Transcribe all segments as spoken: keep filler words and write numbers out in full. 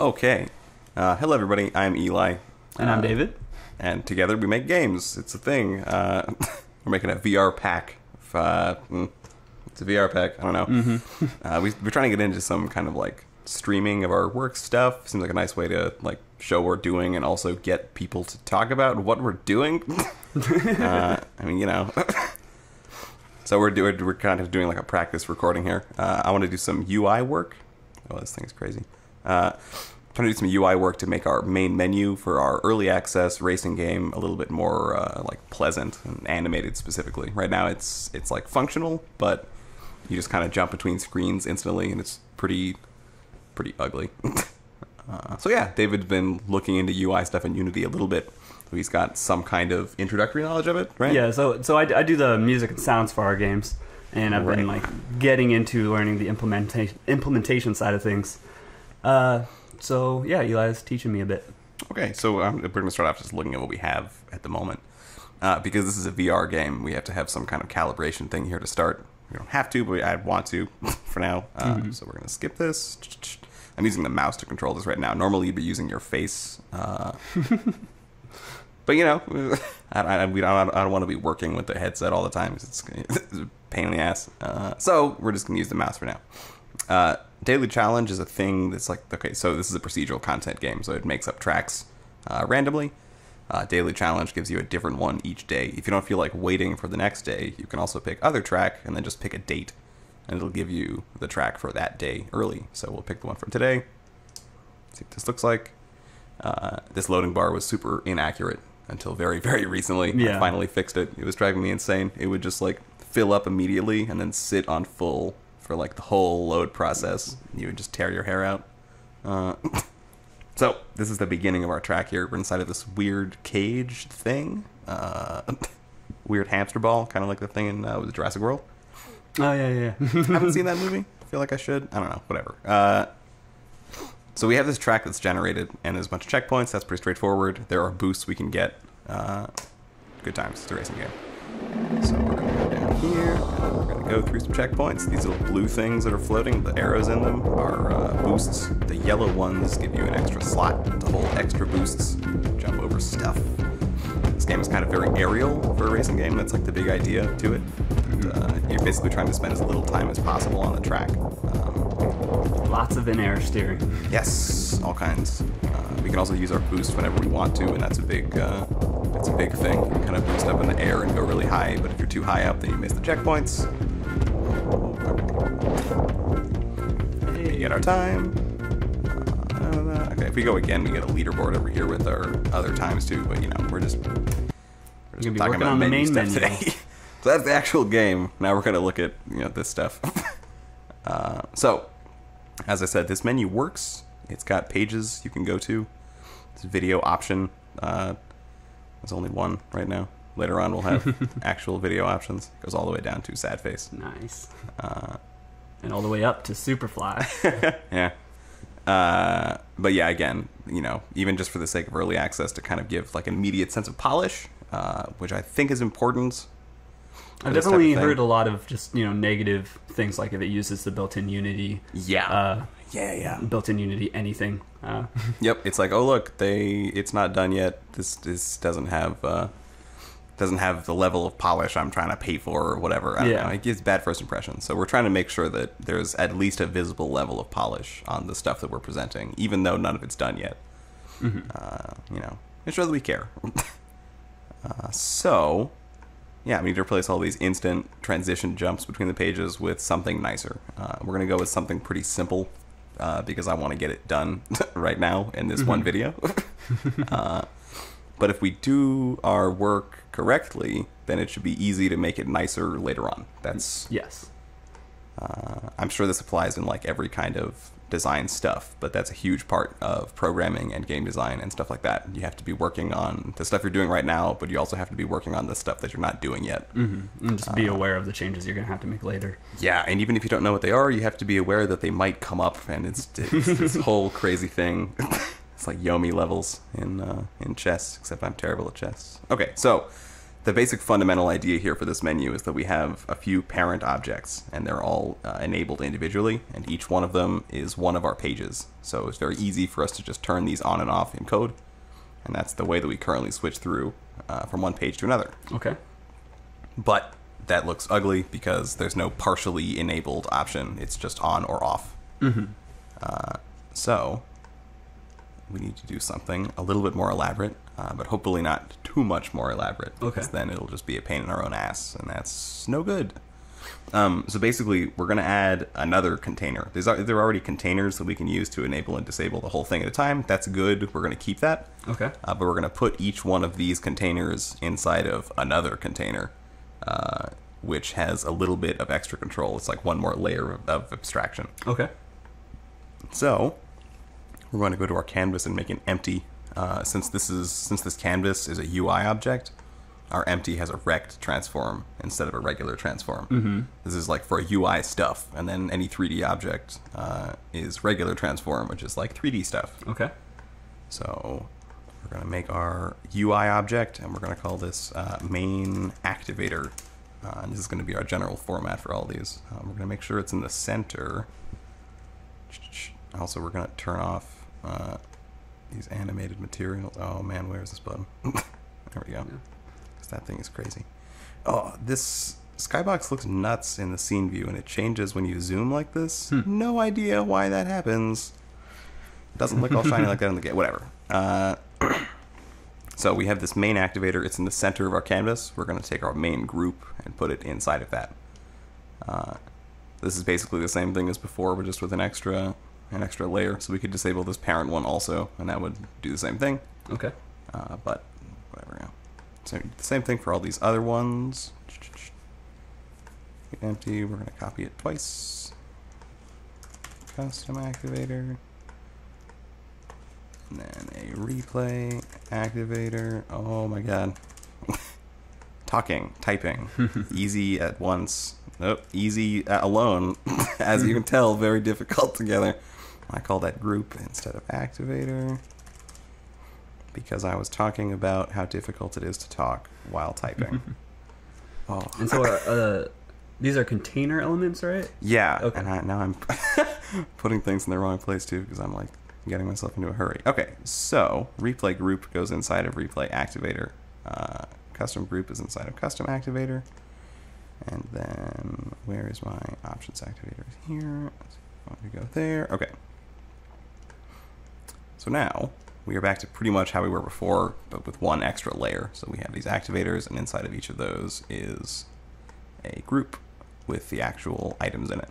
Okay. Uh, hello, everybody. I'm Eli. And uh, I'm David. And together we make games. It's a thing. Uh, we're making a V R pack. If, uh, it's a V R pack. I don't know. Mm-hmm. uh, we, we're trying to get into some kind of like streaming of our work stuff. Seems like a nice way to like show what we're doing and also get people to talk about what we're doing. uh, I mean, you know. So we're doing we're kind of doing like a practice recording here. Uh, I want to do some U I work. Oh, this thing's crazy. Uh, I'm trying to do some U I work to make our main menu for our early access racing game a little bit more uh, like pleasant and animated specifically. Right now, it's it's like functional, but you just kind of jump between screens instantly, and it's pretty pretty ugly. uh, so yeah, David's been looking into U I stuff in Unity a little bit. He's got some kind of introductory knowledge of it, right? Yeah, so so I, I do the music and sounds for our games, and I've right. been like getting into learning the implementation implementation side of things. Uh, so yeah, Eli's teaching me a bit. Okay, so um, we're going to start off just looking at what we have at the moment, uh, because this is a V R game. We have to have some kind of calibration thing here to start. We don't have to, but I want to for now. Uh, mm-hmm. So we're going to skip this. I'm using the mouse to control this right now. Normally, you'd be using your face. Uh, But, you know, I, I, we don't, I don't want to be working with the headset all the time. It's, it's a pain in the ass. Uh, so we're just going to use the mouse for now. Uh, Daily Challenge is a thing that's like, okay, so this is a procedural content game. So it makes up tracks uh, randomly. Uh, Daily Challenge gives you a different one each day. If you don't feel like waiting for the next day, you can also pick other track and then just pick a date. And it'll give you the track for that day early. So we'll pick the one from today. See what this looks like. Uh, this loading bar was super inaccurate until very, very recently. Yeah. I finally fixed it. It was driving me insane. It would just like fill up immediately and then sit on full for like the whole load process. You would just tear your hair out. Uh, so this is the beginning of our track here. We're inside of this weird cage thing. Uh, weird hamster ball, kind of like the thing in uh, was Jurassic World. Oh, yeah, yeah. I haven't seen that movie. I feel like I should. I don't know. Whatever. Uh, So we have this track that's generated, and there's a bunch of checkpoints. That's pretty straightforward. There are boosts we can get. Uh, good times. It's a racing game. So we're going to go down here. And we're going to go through some checkpoints. These little blue things that are floating, the arrows in them, are uh, boosts. The yellow ones give you an extra slot to hold extra boosts. Jump over stuff. This game is kind of very aerial for a racing game. That's like the big idea to it. And, uh, you're basically trying to spend as little time as possible on the track. Um, Lots of in-air steering. Yes, all kinds. Uh, we can also use our boost whenever we want to, and that's a big, uh, that's a big thing. You can kind of boost up in the air and go really high, but if you're too high up, then you miss the checkpoints. Hey. We get our time. Uh, okay, if we go again, we get a leaderboard over here with our other times too. But you know, we're just we're just gonna be talking about on menu the main stuff menu. Today. So that's the actual game. Now we're gonna look at you know this stuff. uh, so. As I said, this menu works. It's got pages you can go to. It's a video option. Uh, there's only one right now. Later on, we'll have actual video options. It goes all the way down to sad face. Nice. Uh, and all the way up to Superfly. Yeah. Uh, but yeah, again, you know, even just for the sake of early access to kind of give like an immediate sense of polish, uh, which I think is important. I've definitely heard a lot of just, you know, negative things like if it uses the built-in Unity. Yeah. Uh, yeah, yeah. Built-in Unity anything. Uh. Yep. It's like, oh, look, they it's not done yet. This this doesn't have uh, doesn't have the level of polish I'm trying to pay for or whatever. I don't yeah. know. It gives bad first impression. So we're trying to make sure that there's at least a visible level of polish on the stuff that we're presenting, even though none of it's done yet. Mm-hmm. uh, you know, make sure that we care. uh, so... Yeah, we need to replace all these instant transition jumps between the pages with something nicer. Uh, we're going to go with something pretty simple uh, because I want to get it done right now in this mm-hmm. one video. uh, but if we do our work correctly, then it should be easy to make it nicer later on. That's yes. Uh, I'm sure this applies in like every kind of design stuff, but that's a huge part of programming and game design and stuff like that. You have to be working on the stuff you're doing right now, but you also have to be working on the stuff that you're not doing yet. Mm-hmm. And just be uh, aware of the changes you're going to have to make later. Yeah, and even if you don't know what they are, you have to be aware that they might come up, and it's, it's this whole crazy thing. It's like Yomi levels in, uh, in chess, except I'm terrible at chess. Okay, so the basic fundamental idea here for this menu is that we have a few parent objects, and they're all uh, enabled individually, and each one of them is one of our pages. So it's very easy for us to just turn these on and off in code, and that's the way that we currently switch through uh, from one page to another. Okay. But that looks ugly because there's no partially enabled option. It's just on or off. Mm-hmm. Uh, so we need to do something a little bit more elaborate, uh, but hopefully not too much more elaborate, because okay. then it'll just be a pain in our own ass, and that's no good. Um, so basically, we're going to add another container. There's, there are already containers that we can use to enable and disable the whole thing at a time. That's good. We're going to keep that. Okay. Uh, but we're going to put each one of these containers inside of another container, uh, which has a little bit of extra control. It's like one more layer of, of abstraction. Okay. So we're going to go to our canvas and make an empty. Uh, since this is since this canvas is a U I object, our empty has a rect transform instead of a regular transform. Mm-hmm. This is like for U I stuff, and then any three D object uh, is regular transform, which is like three D stuff. Okay. So we're going to make our U I object, and we're going to call this uh, main activator. Uh, and this is going to be our general format for all these. Um, we're going to make sure it's in the center. Also, we're going to turn off uh, these animated materials. Oh man, where's this button? There we go. Yeah. Cause that thing is crazy. Oh, this skybox looks nuts in the scene view, and it changes when you zoom like this. Hmm. No idea why that happens. It doesn't look all shiny like that in the game. Whatever. Uh, so we have this main activator. It's in the center of our canvas. We're going to take our main group and put it inside of that. Uh, this is basically the same thing as before, but just with an extra... an extra layer, so we could disable this parent one also, and that would do the same thing. Okay. Uh, but whatever. So the same thing for all these other ones. Empty. We're gonna copy it twice. Custom activator, and then a replay activator. Oh my god. Talking, typing, easy at once. Nope, easy uh, alone. As you can tell, very difficult together. I call that group instead of activator because I was talking about how difficult it is to talk while typing. Oh. And so our, uh, these are container elements, right? Yeah. Okay. And I, now I'm putting things in the wrong place too, because I'm like getting myself into a hurry. Okay. So replay group goes inside of replay activator. Uh, custom group is inside of custom activator. And then where is my options activator? Here. I want to go there. Okay. So now we are back to pretty much how we were before, but with one extra layer. So we have these activators, and inside of each of those is a group with the actual items in it.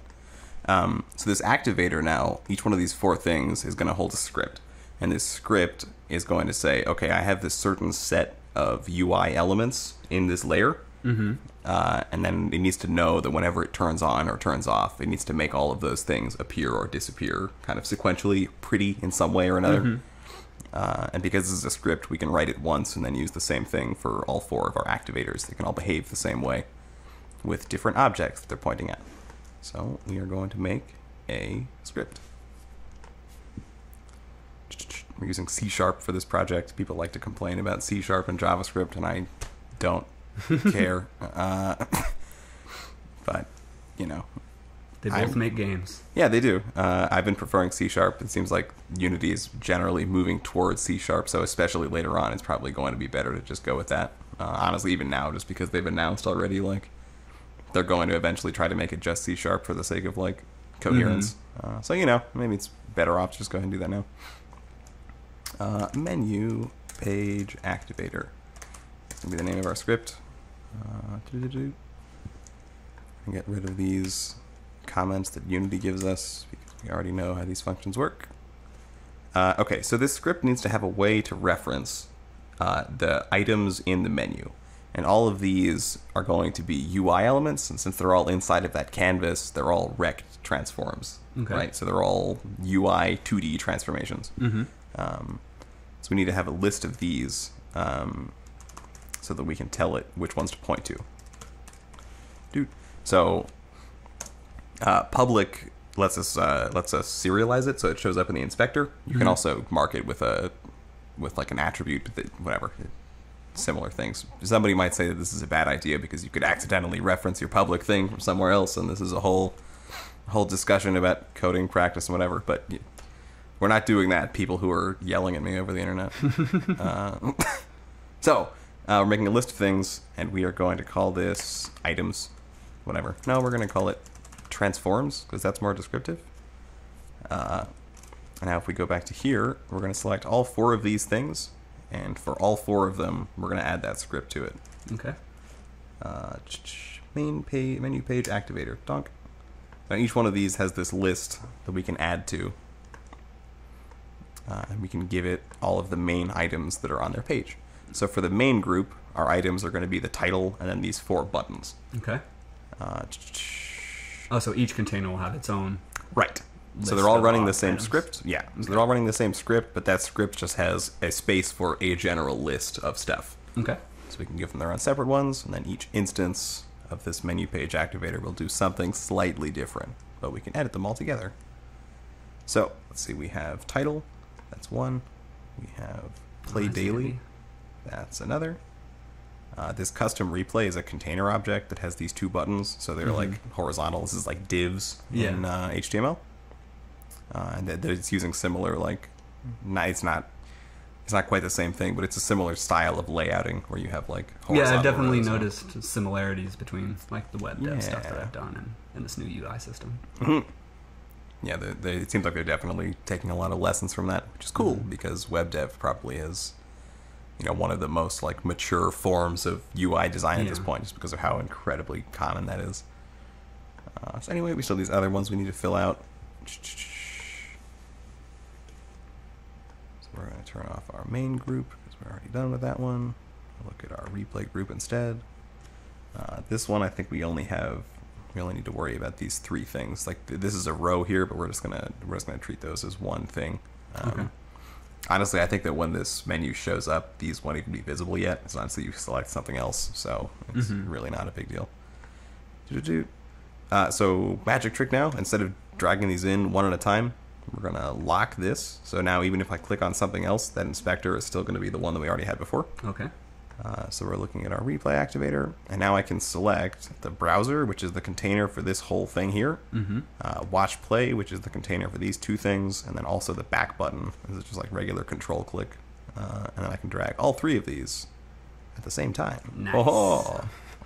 Um, so this activator now, each one of these four things is going to hold a script. And this script is going to say, okay, I have this certain set of U I elements in this layer. Mm-hmm. Uh, and then it needs to know that whenever it turns on or turns off, it needs to make all of those things appear or disappear kind of sequentially, pretty in some way or another. Mm-hmm. Uh, and because this is a script, we can write it once and then use the same thing for all four of our activators. They can all behave the same way with different objects that they're pointing at. So we are going to make a script. We're using C sharp for this project. People like to complain about C sharp and JavaScript, and I don't care, uh, but you know, they both I'm, make games. Yeah, they do. Uh, I've been preferring C sharp. It seems like Unity is generally moving towards C sharp, so especially later on, it's probably going to be better to just go with that. Uh, honestly, even now, just because they've announced already, like they're going to eventually try to make it just C sharp for the sake of like coherence. Mm-hmm. uh, so you know, maybe it's better off to just go ahead and do that now. Uh, menu page activator. It's gonna be the name of our script. Uh, doo -doo -doo. And get rid of these comments that Unity gives us because we already know how these functions work. Uh, okay, so this script needs to have a way to reference uh, the items in the menu, and all of these are going to be U I elements. And since they're all inside of that canvas, they're all rect transforms, okay. right? So they're all U I two D transformations. Mm-hmm. um, so we need to have a list of these. Um, so that we can tell it which ones to point to. Dude. So uh, public lets us uh, lets us serialize it, so it shows up in the inspector. You mm-hmm. can also mark it with a with like an attribute, whatever. similar things. Somebody might say that this is a bad idea because you could accidentally reference your public thing from somewhere else, and this is a whole whole discussion about coding practice and whatever, but we're not doing that, people who are yelling at me over the internet. uh, so uh, we're making a list of things, and we are going to call this items, whatever. No, we're going to call it transforms, because that's more descriptive. Uh, now if we go back to here, we're going to select all four of these things, and for all four of them, we're going to add that script to it. Okay. Uh, main page, menu page activator. Donk. Now each one of these has this list that we can add to. Uh, and we can give it all of the main items that are on their page. So for the main group, our items are going to be the title and then these four buttons. Okay. Uh, oh, so each container will have its own. Right. So they're all running the same items. script. Yeah. Okay. So they're all running the same script, but that script just has a space for a general list of stuff. Okay. So we can give them their own separate ones, and then each instance of this menu page activator will do something slightly different, but we can edit them all together. So let's see, we have title, that's one. We have play daily, that's another. Uh, this custom replay is a container object that has these two buttons, so they're mm-hmm. like horizontal. This is like divs yeah. in uh, H T M L. Uh, and that it's using similar, like, it's not, it's not quite the same thing, but it's a similar style of layouting where you have like horizontal. Yeah, I've definitely noticed similarities between like the web dev yeah. stuff that I've done and, and this new U I system. Mm-hmm. Yeah, they, they, it seems like they're definitely taking a lot of lessons from that, which is cool mm-hmm. because web dev probably is, you know, one of the most like mature forms of U I design yeah. at this point, just because of how incredibly common that is. Uh, so anyway, we still have these other ones we need to fill out. So we're going to turn off our main group because we're already done with that one. We'll look at our replay group instead. Uh, this one, I think we only have. We only need to worry about these three things. Like this is a row here, but we're just gonna we're just gonna treat those as one thing. Um, okay. Honestly, I think that when this menu shows up, these won't even be visible yet. It's honestly you select something else, so it's mm-hmm. really not a big deal. Uh, so magic trick now. Instead of dragging these in one at a time, we're gonna lock this. So now even if I click on something else, that inspector is still gonna be the one that we already had before. Okay. Uh, so we're looking at our replay activator, and now I can select the browser, which is the container for this whole thing here, mm-hmm. uh, watch play, which is the container for these two things, and then also the back button, this is just like regular control click, uh, and then I can drag all three of these at the same time. Nice. Oh.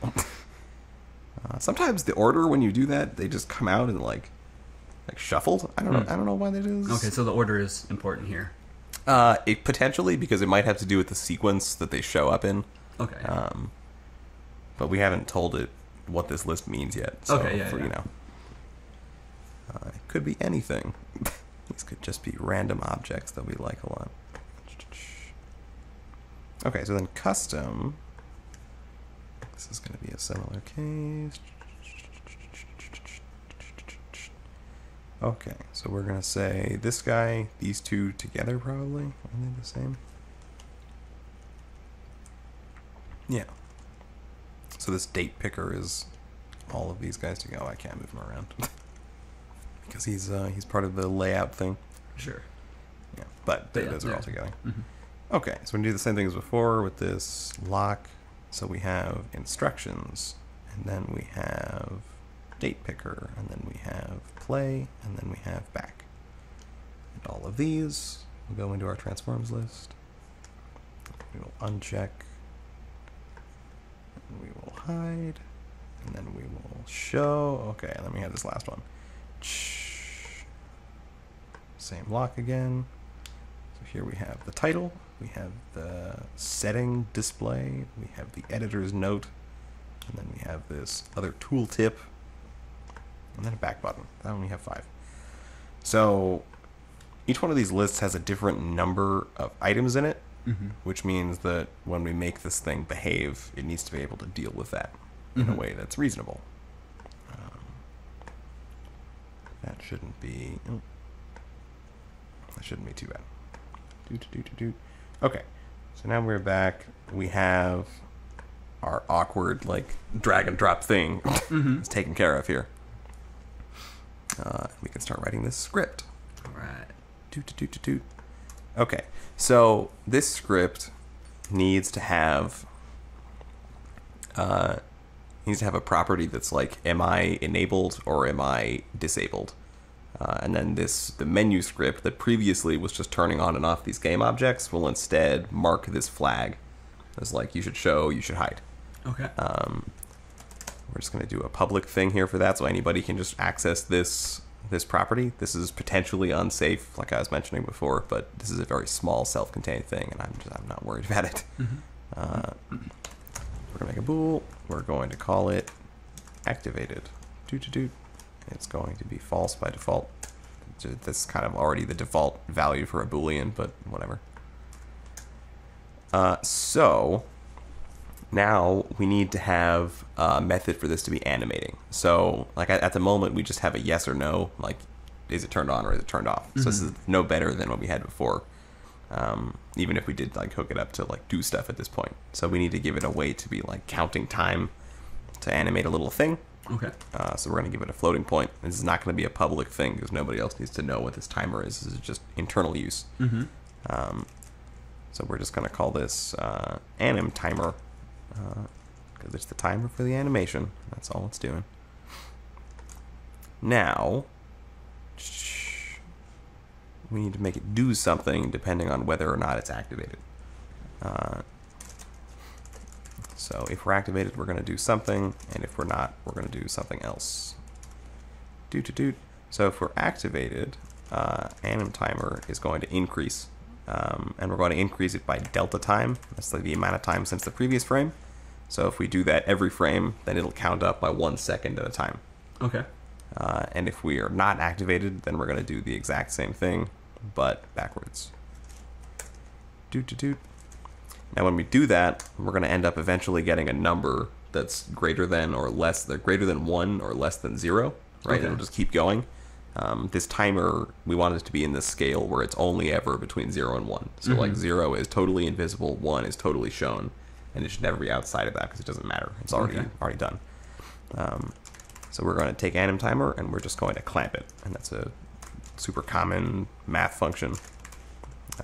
uh, sometimes the order when you do that, they just come out and like like shuffled. I don't mm. know. I don't know why that is. Okay, so the order is important here. Uh, it potentially, because it might have to do with the sequence that they show up in. Okay. Um, but we haven't told it what this list means yet. So okay, yeah, for, yeah. you know, uh, it could be anything. These could just be random objects that we like a lot. Okay, so then custom. This is going to be a similar case. Okay, so we're going to say this guy, these two together probably, are they the same? Yeah. So this date picker is all of these guys together. Oh, I can't move him around. because he's uh, he's part of the layout thing. Sure. Yeah, but, but yeah, those are yeah. all together. Mm-hmm. Okay, so we're going to do the same thing as before with this lock. So we have instructions, and then we have date picker, and then we have play, and then we have back. And all of these will go into our transforms list. We will uncheck, and we will hide, and then we will show. Okay, and then we have this last one. Same lock again. So here we have the title, we have the setting display, we have the editor's note, and then we have this other tooltip, and then a back button. That one we have five. So each one of these lists has a different number of items in it, mm-hmm. which means that when we make this thing behave, it needs to be able to deal with that mm-hmm. in a way that's reasonable. Um, that shouldn't be... Oh, that shouldn't be too bad. Do, do, do, do, do. Okay, so now we're back. We have our awkward, like, drag and drop thing mm-hmm. is taken care of here. Uh, we can start writing this script. All right. Doot, doot, doot, doot. Okay, so this script needs to have uh, needs to have a property that's like, am I enabled or am I disabled? Uh, and then this the menu script that previously was just turning on and off these game objects will instead mark this flag as like, you should show, you should hide. Okay. Um, we're just going to do a public thing here for that, so anybody can just access this this property. This is potentially unsafe, like I was mentioning before, but this is a very small, self-contained thing, and I'm just I'm not worried about it. Mm-hmm. uh, we're going to make a bool. We're going to call it activated. Doo doo doo. It's going to be false by default. That's kind of already the default value for a Boolean, but whatever. Uh, so now we need to have a method for this to be animating. So like at the moment, we just have a yes or no, like is it turned on or is it turned off? Mm-hmm. So this is no better than what we had before, um, even if we did like hook it up to like do stuff at this point. So we need to give it a way to be like counting time to animate a little thing. Okay. Uh, so we're going to give it a floating point. This is not going to be a public thing because nobody else needs to know what this timer is. This is just internal use. Mm-hmm. Um, so we're just going to call this uh, anim timer because uh, it's the timer for the animation. That's all it's doing. Now, we need to make it do something depending on whether or not it's activated. Uh, So if we're activated, we're going to do something, and if we're not, we're going to do something else. Doot doot doot. So if we're activated, uh, anim timer is going to increase, um, and we're going to increase it by delta time. That's like the amount of time since the previous frame. So if we do that every frame, then it'll count up by one second at a time. Okay. Uh, and if we are not activated, then we're going to do the exact same thing, but backwards. Doot doot doot. Now when we do that, we're going to end up eventually getting a number that's greater than or less, than, greater than one or less than zero, right? Okay. It'll just keep going. Um, this timer, we want it to be in this scale where it's only ever between zero and one. So mm-hmm. like zero is totally invisible, one is totally shown, and it should never be outside of that because it doesn't matter. It's already okay. already done. Um, so we're going to take anim timer and we're just going to clamp it, and that's a super common math function.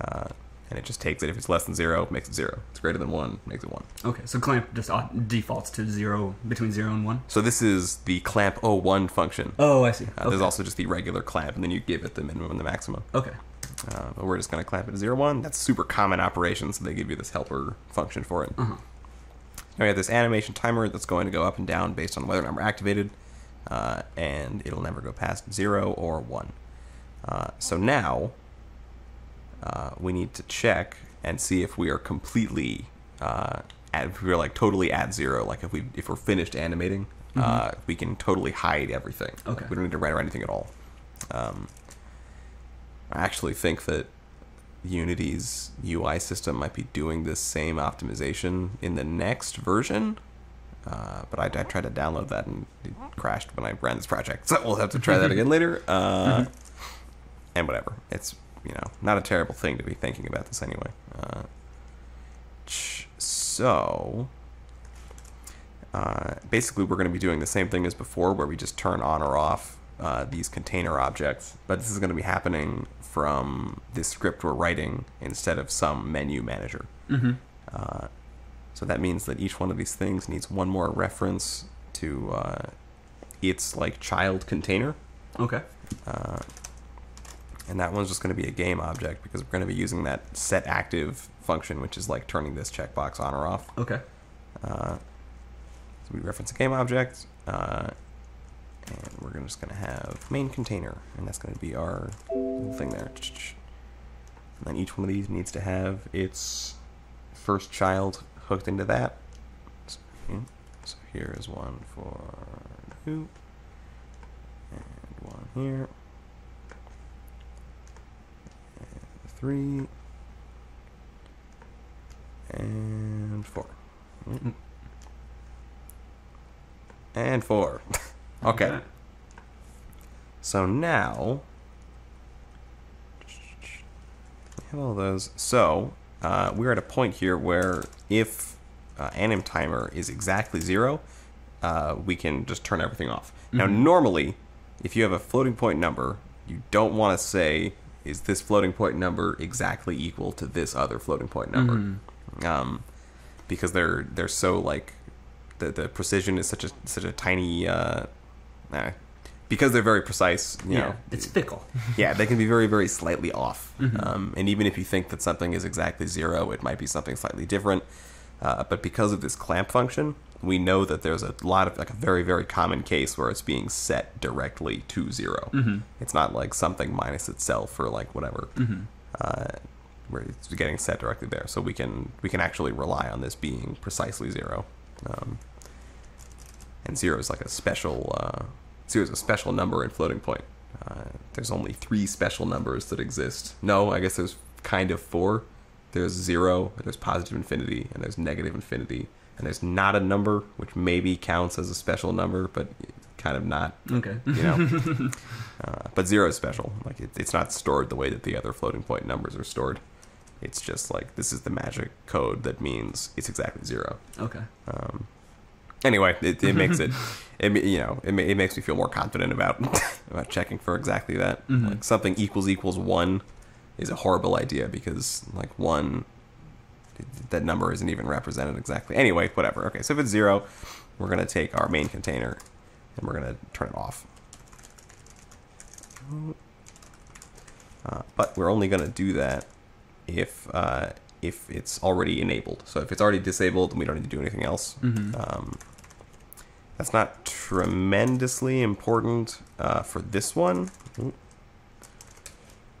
Uh, And it just takes it. If it's less than zero, makes it zero. If it's greater than one, makes it one. Okay, so clamp just defaults to zero, between zero and one? So this is the clamp oh one function. Oh, I see. Uh, okay. There's also just the regular clamp, and then you give it the minimum and the maximum. Okay. Uh, but we're just going to clamp it to zero, one. That's super common operation, so they give you this helper function for it. Uh-huh. Now we have this animation timer that's going to go up and down based on whether or not we're activated, uh, and it'll never go past zero or one. Uh, so now... Uh, we need to check and see if we are completely, uh, at, if we're like totally at zero. Like if we if we're finished animating, mm-hmm. uh, we can totally hide everything. Okay. Like we don't need to render anything at all. Um, I actually think that Unity's U I system might be doing this same optimization in the next version, uh, but I, I tried to download that and it crashed when I ran this project. So we'll have to try that again later. Uh, mm-hmm. And whatever. It's you know, not a terrible thing to be thinking about this anyway. Uh, so, uh, basically we're going to be doing the same thing as before where we just turn on or off uh, these container objects, but this is going to be happening from this script we're writing instead of some menu manager. Mm-hmm. uh, so that means that each one of these things needs one more reference to uh, its like child container. Okay. Uh, And that one's just going to be a game object because we're going to be using that set active function, which is like turning this checkbox on or off. Okay. Uh, so we reference a game object, uh, and we're gonna, just going to have main container, and that's going to be our little thing there. And then each one of these needs to have its first child hooked into that. So, so here is one for who, and one here. Three and four mm-hmm. and four. Okay. Okay. So now we have all those. So uh, we're at a point here where if uh, anim timer is exactly zero, uh, we can just turn everything off. Mm-hmm. Now, normally, if you have a floating point number, you don't want to say, is this floating point number exactly equal to this other floating point number? Mm-hmm. um, because they're they're so like the the precision is such a such a tiny uh, uh, because they're very precise. You yeah, know, it's fickle. Yeah, they can be very very slightly off, mm-hmm. um, and even if you think that something is exactly zero, it might be something slightly different. Uh, but because of this clamp function, we know that there's a lot of like a very very common case where it's being set directly to zero. Mm-hmm. It's not like something minus itself or like whatever. Mm-hmm. Uh, where it's getting set directly there, so we can we can actually rely on this being precisely zero. Um, and zero is like a special uh, zero is a special number in floating point. Uh, there's only three special numbers that exist. No, I guess there's kind of four. There's zero, there's positive infinity, and there's negative infinity, and there's not a number, which maybe counts as a special number, but kind of not. Okay. You know, uh, but zero is special. Like it, it's not stored the way that the other floating point numbers are stored. It's just like this is the magic code that means it's exactly zero. Okay. Um, anyway, it, it makes it, it, you know, it, it makes me feel more confident about about checking for exactly that. Mm-hmm. Like something equals equals one is a horrible idea because like one, that number isn't even represented exactly. Anyway, whatever. Okay, so if it's zero, we're gonna take our main container and we're gonna turn it off. Uh, but we're only gonna do that if uh, if it's already enabled. So if it's already disabled, then we don't need to do anything else. Mm-hmm. Um, that's not tremendously important uh, for this one.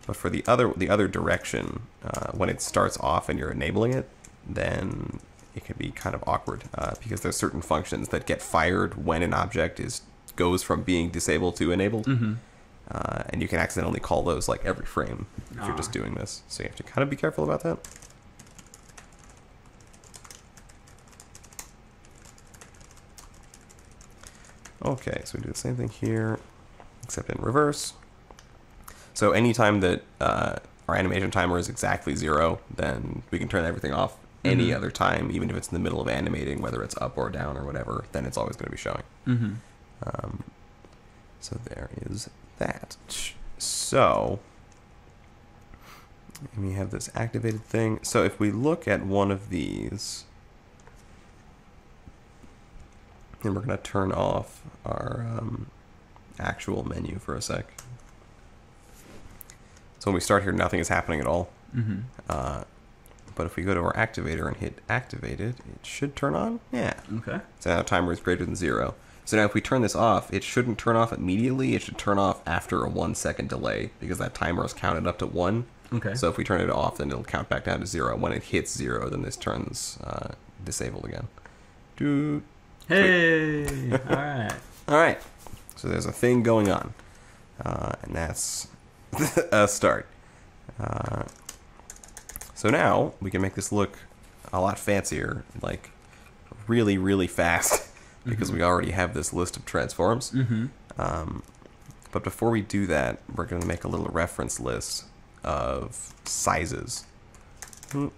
But for the other the other direction, uh, when it starts off and you're enabling it, then it can be kind of awkward uh, because there's certain functions that get fired when an object is goes from being disabled to enabled, mm-hmm. uh, and you can accidentally call those like every frame if Aww. You're just doing this. So you have to kind of be careful about that. Okay, so we do the same thing here, except in reverse. So anytime that uh, our animation timer is exactly zero, then we can turn everything off. Mm-hmm. Any other time, even if it's in the middle of animating, whether it's up or down or whatever, then it's always going to be showing. Mm-hmm. Um, so there is that. So and we have this activated thing. So if we look at one of these, and we're going to turn off our um, actual menu for a sec. So when we start here, nothing is happening at all. Mm-hmm. uh, but if we go to our activator and hit activated, it should turn on. Yeah. Okay. So now the timer is greater than zero. So now if we turn this off, it shouldn't turn off immediately. It should turn off after a one second delay because that timer is counted up to one. Okay. So if we turn it off, then it'll count back down to zero. When it hits zero, then this turns uh, disabled again. Dude. Hey. All right. All right. So there's a thing going on, uh, and that's a start. Uh, so now we can make this look a lot fancier, like really, really fast, because mm-hmm. we already have this list of transforms. Mm-hmm. um, but before we do that, we're going to make a little reference list of sizes. Uh,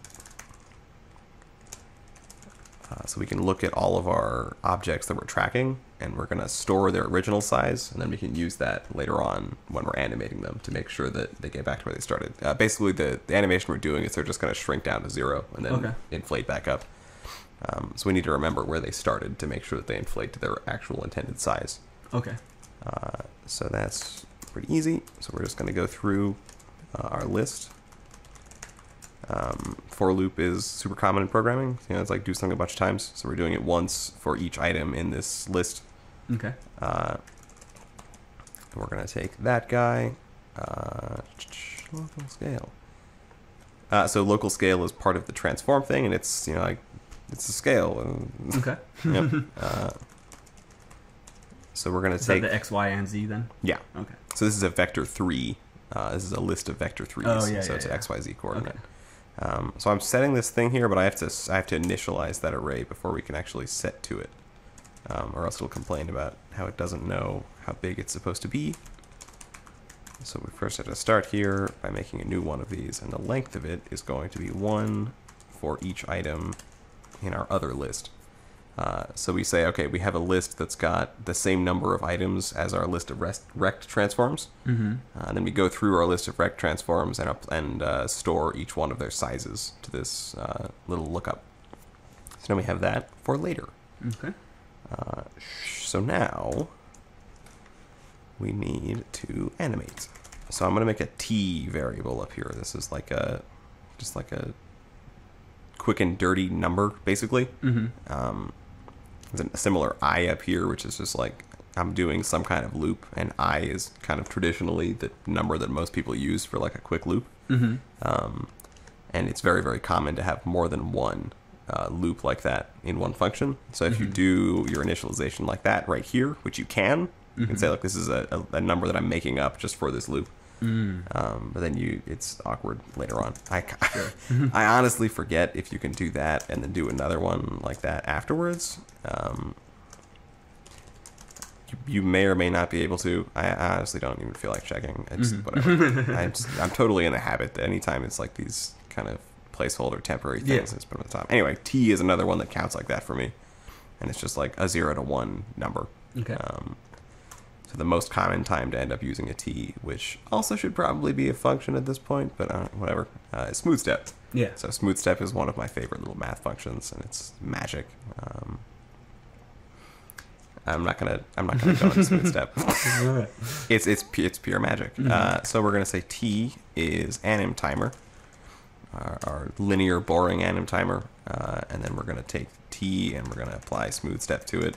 so we can look at all of our objects that we're tracking, and we're going to store their original size, and then we can use that later on when we're animating them to make sure that they get back to where they started. Uh, basically, the, the animation we're doing is they're just going to shrink down to zero and then okay. inflate back up. Um, so we need to remember where they started to make sure that they inflate to their actual intended size. Okay. Uh, so that's pretty easy. So we're just going to go through uh, our list. Um, for loop is super common in programming. You know, it's like do something a bunch of times. So we're doing it once for each item in this list. Okay. Uh, we're going to take that guy. Uh, local scale. Uh, so local scale is part of the transform thing, and it's you know like it's a scale. Okay. Yep. Uh, so we're going to take the X, Y, and Z then. Yeah. Okay. So this is a vector three. Uh, this is a list of vector threes. Oh, yeah, so yeah, it's yeah. an X, Y, Z coordinate. Okay. Um, so I'm setting this thing here, but I have to I have to initialize that array before we can actually set to it. Um, or else it'll complain about how it doesn't know how big it's supposed to be. So we first have to start here by making a new one of these, and the length of it is going to be one for each item in our other list. Uh, so we say, okay, we have a list that's got the same number of items as our list of rest, rect transforms. Mm-hmm. Uh, and then we go through our list of rect transforms and, up, and uh, store each one of their sizes to this uh, little lookup. So now we have that for later. Okay. Uh, so now we need to animate. So I'm going to make a T variable up here. This is like a, just like a quick and dirty number, basically. Mm-hmm. Um, there's a similar I up here, which is just like I'm doing some kind of loop, and I is kind of traditionally the number that most people use for like a quick loop. Mm-hmm. Um, and it's very, very common to have more than one uh, loop like that in one function. So if mm-hmm. you do your initialization like that right here, which you can, mm-hmm. you can say, look, this is a, a, a number that I'm making up just for this loop. Mm. Um, but then you, it's awkward later on. I, sure. I honestly forget if you can do that and then do another one like that afterwards. Um, you, you may or may not be able to. I honestly don't even feel like checking. It's mm-hmm. whatever. I'm, just, I'm totally in the habit that anytime it's like these kind of placeholder temporary things, yeah. it's put on the top. Anyway, T is another one that counts like that for me. And it's just like a zero to one number. Okay. Um, the most common time to end up using a T, which also should probably be a function at this point, but uh, whatever, uh, is smooth step. Yeah. So smooth step is one of my favorite little math functions, and it's magic. Um, I'm not gonna. I'm not gonna go into smooth step. it's it's it's pure magic. Mm-hmm. uh, so we're gonna say T is anim timer, our, our linear boring anim timer, uh, and then we're gonna take T and we're gonna apply smooth step to it,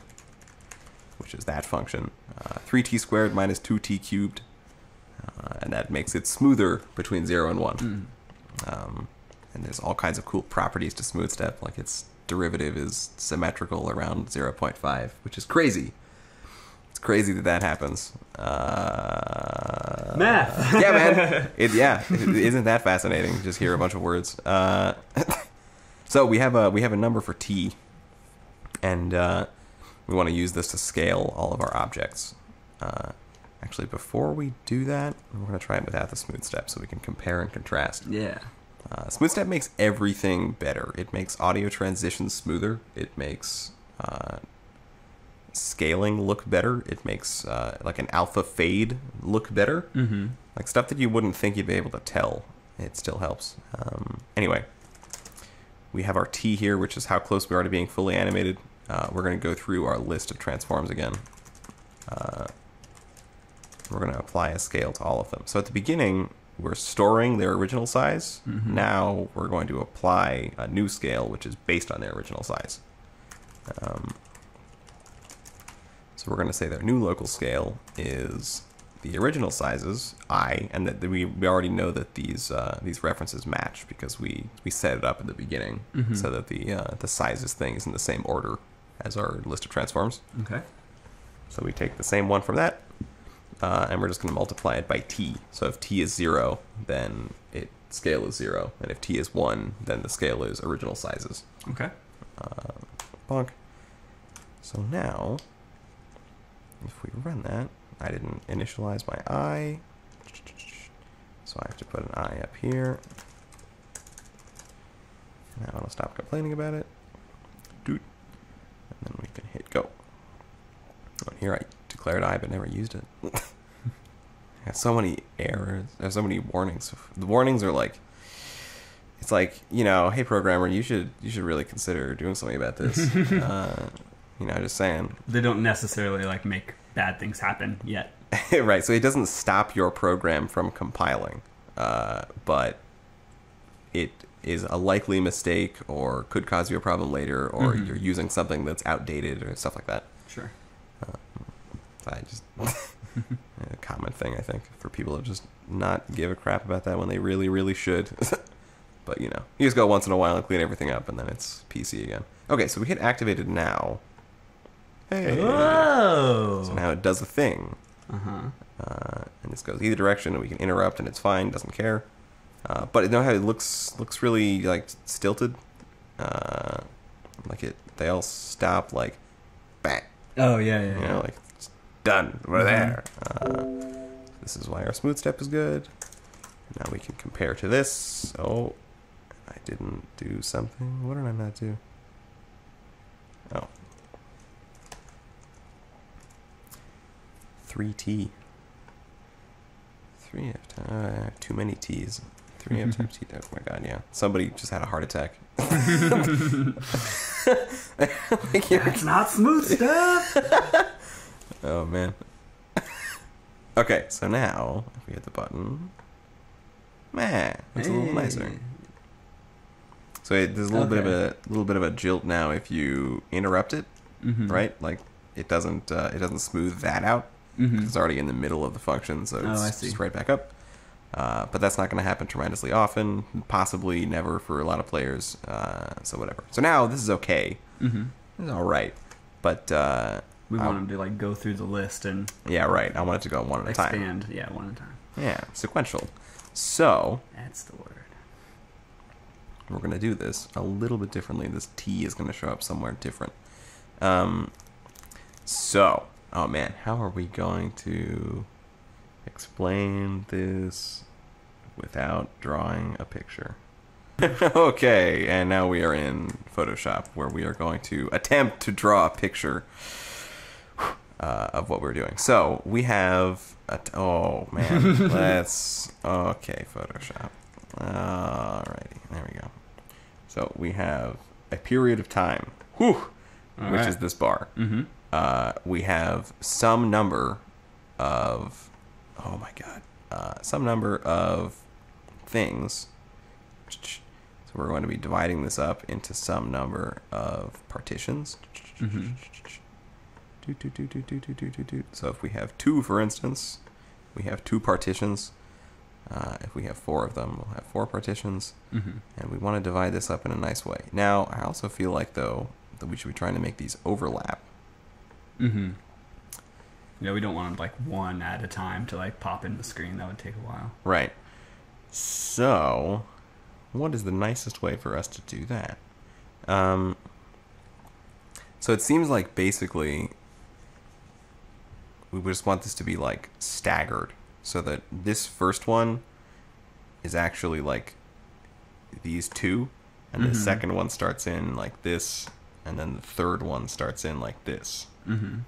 which is that function, uh, three t squared minus two t cubed, uh, and that makes it smoother between zero and one. Mm. Um, and there's all kinds of cool properties to smooth step, like its derivative is symmetrical around zero point five, which is crazy. It's crazy that that happens. Uh, Math! Yeah, man! It, yeah, it, isn't that fascinating, just hear a bunch of words. Uh, so we have, a, we have a number for t, and... Uh, we want to use this to scale all of our objects. Uh, actually, before we do that, we're going to try it without the smooth step so we can compare and contrast. Yeah. Uh, smooth step makes everything better. It makes audio transitions smoother. It makes uh, scaling look better. It makes uh, like an alpha fade look better. Mm-hmm. Like stuff that you wouldn't think you'd be able to tell. It still helps. Um, anyway, we have our T here, which is how close we are to being fully animated. Uh, we're going to go through our list of transforms again. Uh, we're going to apply a scale to all of them. So at the beginning, we're storing their original size. Mm-hmm. Now we're going to apply a new scale, which is based on their original size. Um, so we're going to say their new local scale is the original sizes, I, and that we, we already know that these uh, these references match because we, we set it up at the beginning mm-hmm. so that the, uh, the sizes thing is in the same order as our list of transforms. Okay. So we take the same one from that, uh, and we're just going to multiply it by t. So if t is zero, then it scale is zero, and if t is one, then the scale is original sizes. Okay. Uh, bonk. So now, if we run that, I didn't initialize my I, so I have to put an I up here. Now it'll stop complaining about it. And then we can hit go. And here I declared I but never used it. I have so many errors. I have so many warnings. The warnings are like, it's like, you know, hey programmer, you should you should really consider doing something about this. uh, you know, just saying. They don't necessarily like make bad things happen yet. Right, so it doesn't stop your program from compiling, uh, but it is a likely mistake or could cause you a problem later, or mm-hmm. you're using something that's outdated or stuff like that. Sure. Uh, I just a common thing, I think, for people to just not give a crap about that when they really, really should. But, you know, you just go once in a while and clean everything up, and then it's P C again. Okay, so we hit activated now. Hey. Whoa. So now it does a thing. Uh-huh. Uh, and this goes either direction, and we can interrupt, and it's fine, doesn't care. Uh, but you know how it looks looks really, like, stilted? Uh, like, it, they all stop, like, bang. Oh, yeah, yeah, You yeah. know, like, it's done. We're mm-hmm. there. Uh, this is why our smooth step is good. Now we can compare to this. Oh, I didn't do something. What did I not do? Oh. three T. Three F uh, too many T's. Three F times T. Oh my god, yeah. Somebody just had a heart attack. Like that's not smooth stuff. Oh man. Okay, so now if we hit the button, man, it's hey. a little nicer. So it, there's a little okay. bit of a little bit of a jilt now if you interrupt it, mm-hmm. right? Like it doesn't uh, it doesn't smooth that out. Mm-hmm. It's already in the middle of the function, so it's oh, just right back up. Uh, but that's not going to happen tremendously often, possibly never for a lot of players. Uh, so whatever. So now this is okay. Mm-hmm. It's all right, but uh, we want them to like go through the list and yeah, right. I want it to go one at a time. Expand, yeah, one at a time. Yeah, sequential. So that's the word. We're going to do this a little bit differently. This T is going to show up somewhere different. Um, so. Oh man, how are we going to explain this without drawing a picture? Okay, and now we are in Photoshop where we are going to attempt to draw a picture uh, of what we're doing. So we have, a t oh man, let's, okay, Photoshop. Alrighty, there we go. So we have a period of time, whew, All which right. is this bar. Mm-hmm. Uh, we have some number of, oh my god, uh, some number of things. So we're going to be dividing this up into some number of partitions. Mm-hmm. do, do, do, do, do, do, do, do. So if we have two, for instance, we have two partitions. Uh, if we have four of them, we'll have four partitions. Mm-hmm. And we want to divide this up in a nice way. Now, I also feel like, though, that we should be trying to make these overlap. Mm-hmm. Yeah, we don't want them like one at a time to like pop in the screen. That would take a while. Right. So, what is the nicest way for us to do that? Um, so it seems like basically we just want this to be like staggered so that this first one is actually like these two and mm-hmm. the second one starts in like this and then the third one starts in like this. Mm-hmm.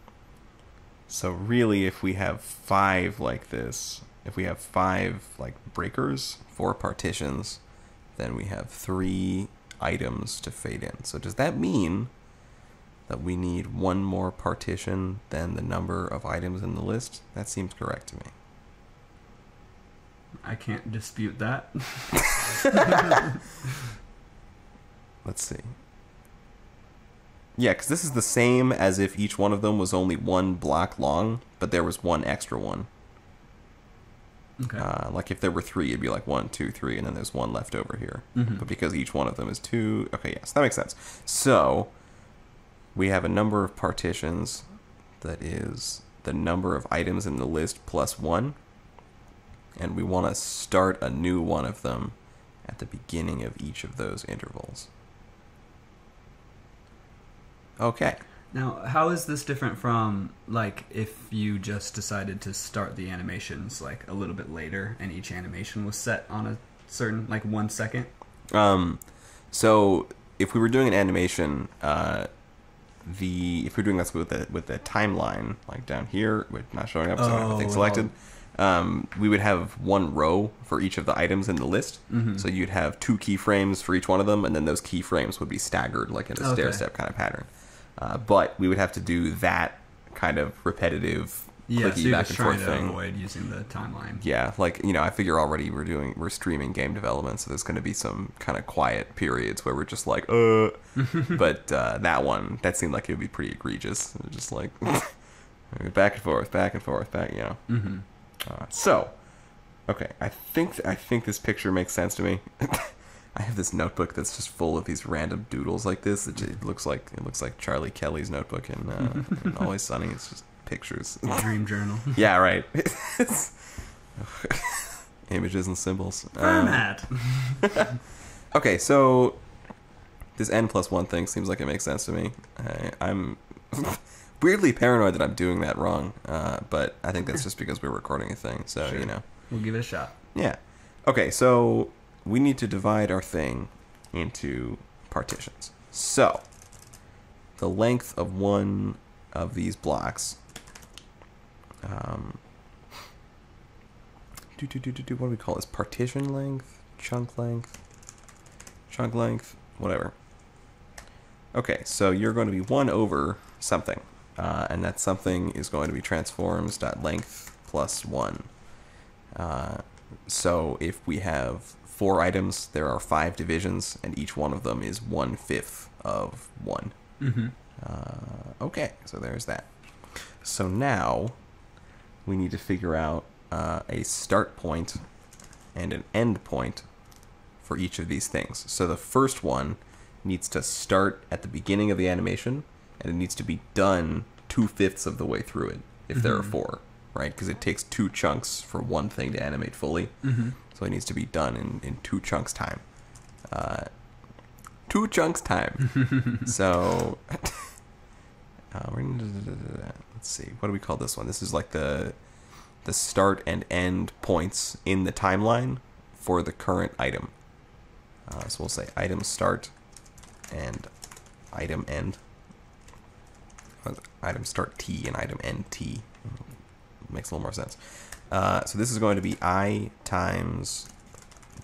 So really, if we have five like this, if we have five like breakers, four partitions, then we have three items to fade in. So does that mean that we need one more partition than the number of items in the list? That seems correct to me. I can't dispute that. Let's see. Yeah, because this is the same as if each one of them was only one block long, but there was one extra one. Okay. Uh, like if there were three, it'd be like one, two, three, and then there's one left over here. Mm-hmm. But because each one of them is two... Okay, yes, that makes sense. So, we have a number of partitions that is the number of items in the list plus one. And we want to start a new one of them at the beginning of each of those intervals. Okay. Now, how is this different from, like, if you just decided to start the animations, like, a little bit later, and each animation was set on a certain, like, one second? Um, so, if we were doing an animation, uh, the, if we were doing this with the, with the timeline, like, down here, with not showing up, so oh, I don't have things selected, um, we would have one row for each of the items in the list, mm-hmm. so you'd have two keyframes for each one of them, and then those keyframes would be staggered, like, in a okay. stair-step kind of pattern. Uh, but we would have to do that kind of repetitive, yeah, clicky so back and forth thing. Yeah, trying to avoid using the timeline. Yeah, like you know, I figure already we're doing we're streaming game development, so there's going to be some kind of quiet periods where we're just like, uh. But uh, that one, that seemed like it would be pretty egregious. Just like back and forth, back and forth, back. You know. Mm-hmm. uh, so, okay, I think th I think this picture makes sense to me. I have this notebook that's just full of these random doodles like this. It, it looks like it looks like Charlie Kelly's notebook in, uh, in Always Sunny. It's just pictures. Dream journal. Yeah, right. It's, images and symbols. Format. Um, okay, so this n plus one thing seems like it makes sense to me. I, I'm weirdly paranoid that I'm doing that wrong, uh, but I think that's just because we're recording a thing. So sure. you know, we'll give it a shot. Yeah. Okay, so. We need to divide our thing into partitions. So, the length of one of these blocks um, do, do, do, do, do, what do we call this? Partition length, chunk length, chunk length, whatever. Okay, so you're going to be one over something, uh, and that something is going to be transforms.length plus one. Uh, so if we have four items, there are five divisions, and each one of them is one fifth of one. Mm-hmm. uh, okay, so there's that. So now we need to figure out uh, a start point and an end point for each of these things. So the first one needs to start at the beginning of the animation, and it needs to be done two fifths of the way through it, if mm-hmm. there are four, right? Because it takes two chunks for one thing to animate fully. Mm-hmm. So it needs to be done in, in two chunks time. Uh, two chunks time. So, uh, we're gonna, let's see, what do we call this one? This is like the the start and end points in the timeline for the current item. Uh, so we'll say item start and item end. Item start T and item end T. Makes a little more sense. Uh, so this is going to be I times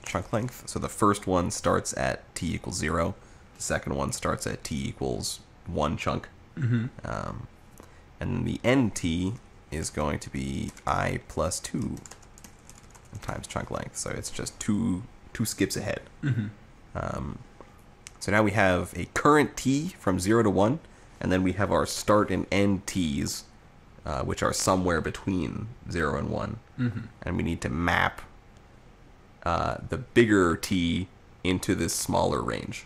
chunk length. So the first one starts at T equals zero. The second one starts at T equals one chunk. Mm-hmm. um, and the end T is going to be I plus two times chunk length. So it's just two two skips ahead. Mm-hmm. um, so now we have a current T from zero to one, and then we have our start and end T's, Uh, which are somewhere between zero and one. Mm-hmm. And we need to map uh, the bigger T into this smaller range.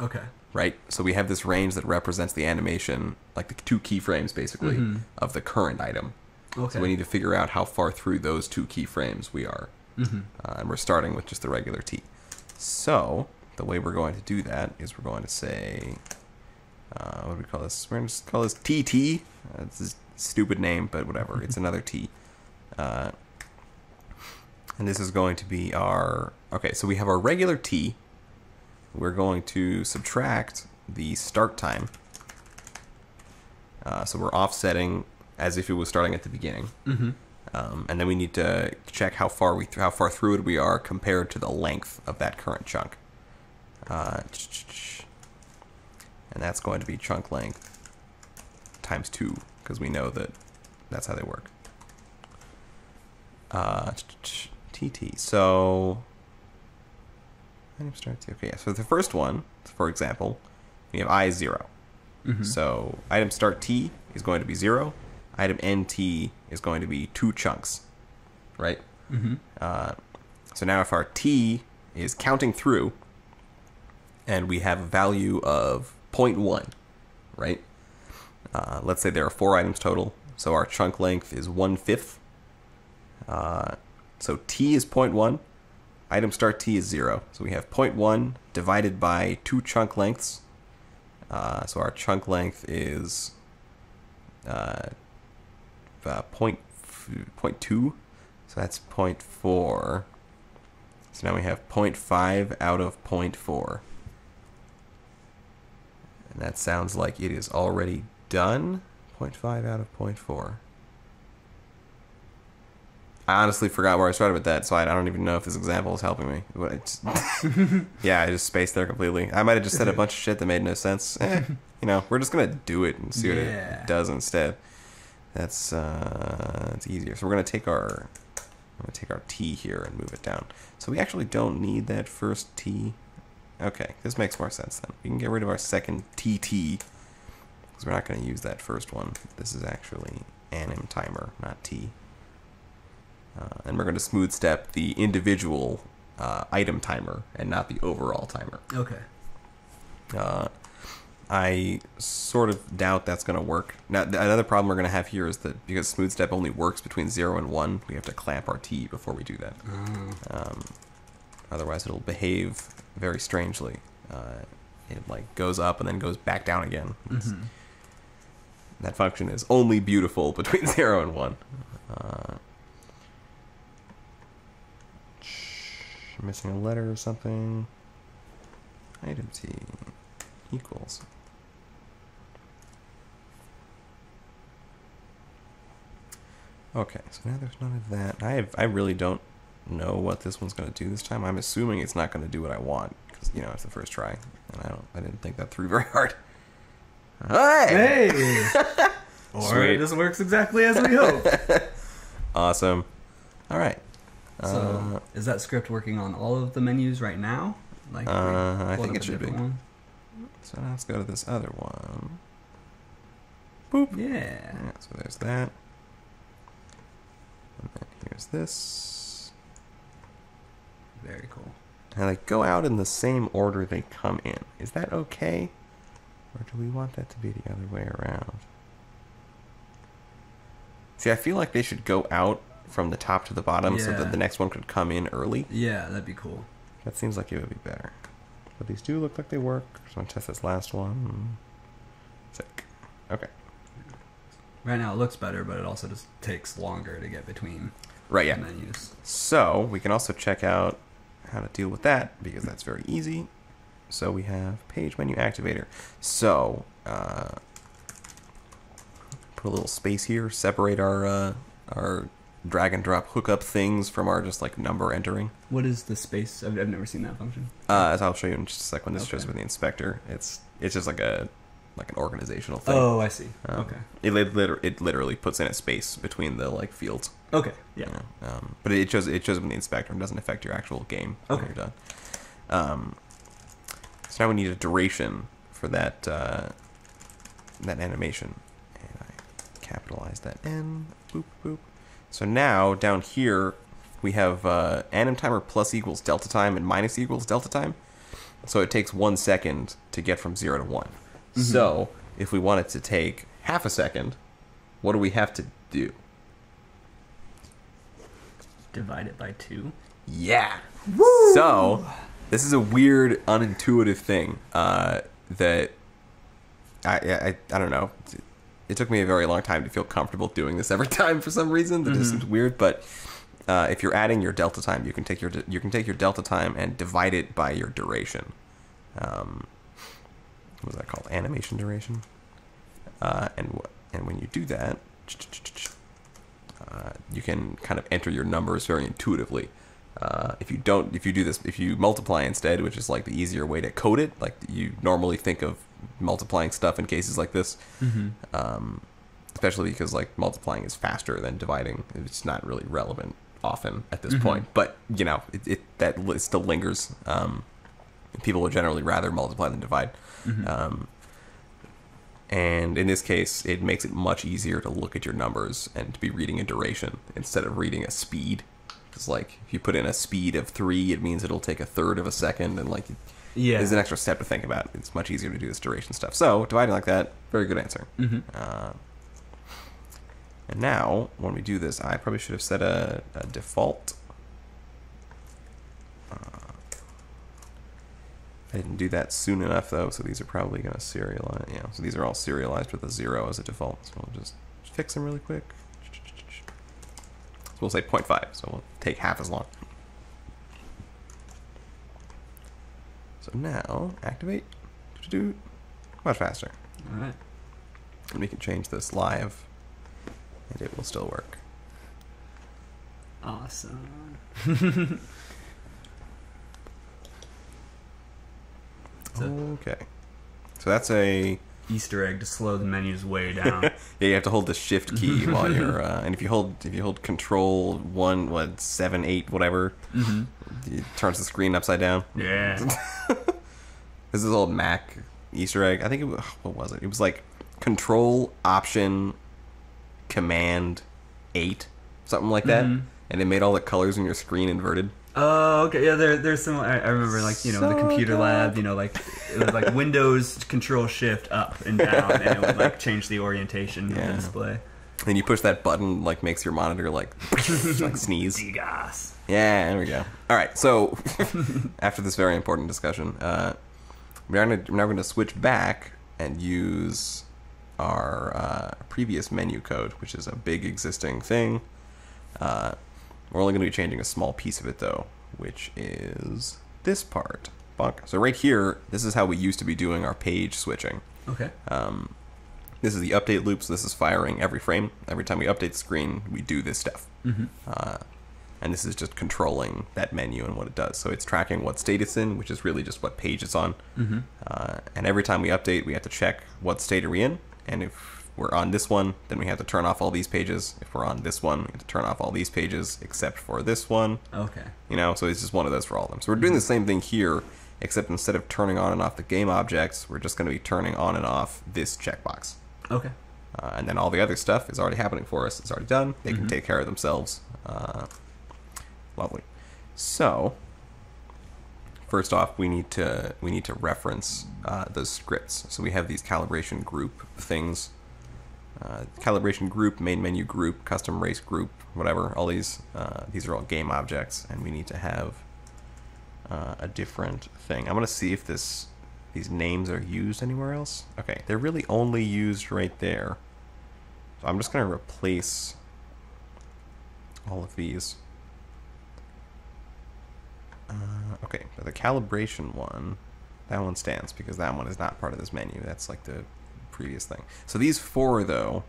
Okay. Right? So we have this range that represents the animation, like the two keyframes, basically, mm-hmm. of the current item. Okay. So we need to figure out how far through those two keyframes we are. Mm-hmm. uh, and we're starting with just the regular T. So the way we're going to do that is we're going to say, uh, what do we call this? We're going to just call this T T. Uh, this is stupid name, but whatever. It's another T. Uh, and this is going to be our... Okay, so we have our regular T. We're going to subtract the start time. Uh, so we're offsetting as if it was starting at the beginning. Mm-hmm. um, and then we need to check how far we th how far through it we are compared to the length of that current chunk. Uh, and that's going to be chunk length times two, because we know that that's how they work. Uh, T T. So, okay, so the first one, for example, we have I zero. Mm-hmm. So item start T is going to be zero. Item end T is going to be two chunks, right? Mm-hmm. uh, so now if our T is counting through and we have a value of zero point one, right? Uh, let's say there are four items total, so our chunk length is one fifth. Uh, so T is zero point one, item start T is zero. So we have zero point one divided by two chunk lengths. Uh, so our chunk length is uh, uh, point point zero point two, so that's zero point four. So now we have zero point five out of zero point four. And that sounds like it is already done. zero point five out of zero point four. I honestly forgot where I started with that, so I don't even know if this example is helping me. But it's, yeah, I just spaced there completely. I might have just said a bunch of shit that made no sense. Eh, you know, we're just going to do it and see what yeah. it does instead. That's uh, it's easier. So we're going to take our I'm going to take our T here and move it down. So we actually don't need that first T. Okay, this makes more sense then. We can get rid of our second T T, because we're not going to use that first one. This is actually anim timer, not T. Uh, and we're going to smooth step the individual uh, item timer and not the overall timer. Okay. Uh, I sort of doubt that's going to work. Now, another problem we're going to have here is that because smooth step only works between zero and one, we have to clamp our T before we do that. Mm. Um, otherwise, it'll behave very strangely. Uh, It like goes up and then goes back down again. Mm-hmm. That function is only beautiful between zero and one. Uh, missing a letter or something. Item T equals. Okay, so now there's none of that. I have, I really don't know what this one's going to do this time. I'm assuming it's not going to do what I want because, you know, it's the first try, and I don't, I didn't think that through very hard. Hey! Hey! Or sweet. It just works exactly as we hope. Awesome. All right. So, uh, is that script working on all of the menus right now? Like, uh, I think it should be. One? So now let's go to this other one. Boop. Yeah. Yeah, so there's that. And then here's this. Very cool. Now they go out in the same order they come in. Is that okay? Or do we want that to be the other way around? See, I feel like they should go out from the top to the bottom, yeah, so that the next one could come in early. Yeah, that'd be cool. That seems like it would be better. But these do look like they work. I just want to test this last one. Sick. Okay. Right now it looks better, but it also just takes longer to get between right, yeah. menus. So we can also check out how to deal with that, because that's very easy. So we have page menu activator. So uh, put a little space here, separate our uh, our drag and drop hookup things from our just like number entering. What is the space? I've, I've never seen that function. Uh, as I'll show you in just a sec when this okay. shows up in the inspector. It's it's just like a like an organizational thing. Oh, I see. Um, okay. It literally it literally puts in a space between the like fields. Okay. Yeah. You know? Um, but it shows it shows up in the inspector and doesn't affect your actual game okay. when you're done. Um. So now we need a duration for that uh, that animation, and I capitalize that N. Boop boop. So now down here we have uh, anim timer plus equals delta time and minus equals delta time. So it takes one second to get from zero to one. Mm-hmm. So if we want it to take half a second, what do we have to do? Divide it by two. Yeah. Woo! So. This is a weird, unintuitive thing uh, that I, I I don't know. It took me a very long time to feel comfortable doing this every time for some reason. That mm-hmm. just seems weird, but uh, if you're adding your delta time, you can take your you can take your delta time and divide it by your duration. Um, what was that called? Animation duration. Uh, and and when you do that, uh, you can kind of enter your numbers very intuitively. Uh, if you don't, if you do this, if you multiply instead, which is like the easier way to code it, like you normally think of multiplying stuff in cases like this, mm-hmm. um, especially because like multiplying is faster than dividing. It's not really relevant often at this mm-hmm. point, but you know, it, it that it still lingers. Um, people would generally rather multiply than divide. Mm-hmm. Um, and in this case, it makes it much easier to look at your numbers and to be reading a duration instead of reading a speed. It's like if you put in a speed of three, it means it'll take a third of a second, and like yeah. there's an extra step to think about. It's much easier to do this duration stuff. So dividing like that, very good answer. Mm-hmm. uh, and now when we do this, I probably should have set a, a default. Uh, I didn't do that soon enough though, so these are probably going to serialize. Yeah, so these are all serialized with a zero as a default. So we'll just fix them really quick. So we'll say zero point five, so we'll take half as long. So now, activate, do much faster. All right. And we can change this live, and it will still work. Awesome. Okay. So that's a Easter egg to slow the menus way down. Yeah, you have to hold the shift key while you're, uh, and if you hold if you hold control one, what seven, eight, whatever, mm-hmm. it turns the screen upside down. Yeah. This is old Mac Easter egg. I think it what was it? It was like control option command eight, something like that, mm-hmm. and it made all the colors in your screen inverted. Oh, okay. Yeah, there, there's some. I, I remember, like, you know, so the computer dumb. lab. You know, like it was like Windows Control Shift up and down, and it would like change the orientation yeah. of the display. And you push that button, like makes your monitor like like sneeze. Degas. Yeah, there we go. All right, so after this very important discussion, uh, we're now going to switch back and use our uh, previous menu code, which is a big existing thing. Uh, We're only going to be changing a small piece of it, though, which is this part. Bonk. So right here, this is how we used to be doing our page switching. Okay. Um, This is the update loop, so this is firing every frame. Every time we update the screen, we do this stuff. Mm-hmm. uh, and this is just controlling that menu and what it does. So it's tracking what state it's in, which is really just what page it's on. Mm-hmm. uh, and every time we update, we have to check what state are we in. And if we're on this one, then we have to turn off all these pages. If we're on this one, we have to turn off all these pages, except for this one. Okay. You know, so it's just one of those for all of them. So we're doing the same thing here, except instead of turning on and off the game objects, we're just going to be turning on and off this checkbox. Okay. Uh, and then all the other stuff is already happening for us. It's already done. They mm-hmm. can take care of themselves. Uh, lovely. So, first off, we need to we need to reference uh, those scripts. So we have these calibration group things. Uh, calibration group, main menu group, custom race group, whatever. All these uh, these are all game objects, and we need to have uh, a different thing. I'm gonna see if this. These names are used anywhere else? Okay, they're really only used right there. So I'm just going to replace all of these. Uh, okay, so the calibration one, that one stands because that one is not part of this menu. That's like the previous thing. So these four, though,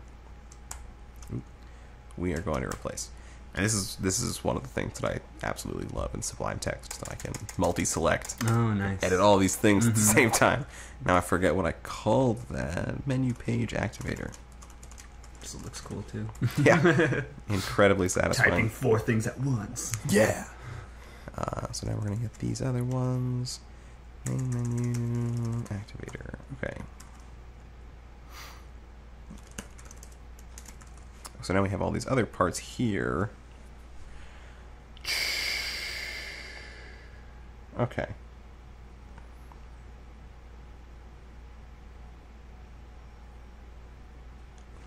we are going to replace. And this is this is one of the things that I absolutely love in Sublime Text, that I can multi-select, oh, nice. Edit all these things mm-hmm. at the same time. Now I forget what I called that. Menu page activator. So it looks cool too. Yeah, incredibly satisfying. Typing four things at once. Yeah. Uh, so now we're gonna get these other ones. Main menu activator. Okay. So now we have all these other parts here. Okay.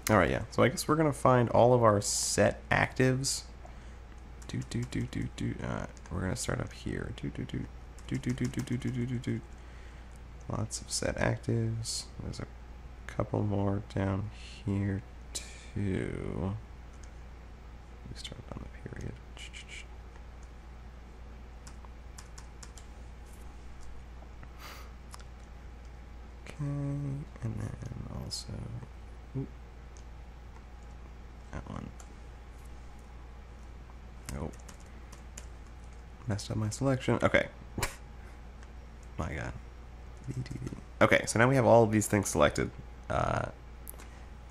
All right, yeah. So I guess we're gonna find all of our set actives. Do do do do do. Uh, we're gonna start up here. Do do do do do do do do do do do. Lots of set actives. There's a couple more down here too. We start on the period. And then also ooh, that one. Nope. Messed up my selection. Okay. My God. V T V. Okay, so now we have all of these things selected. Uh,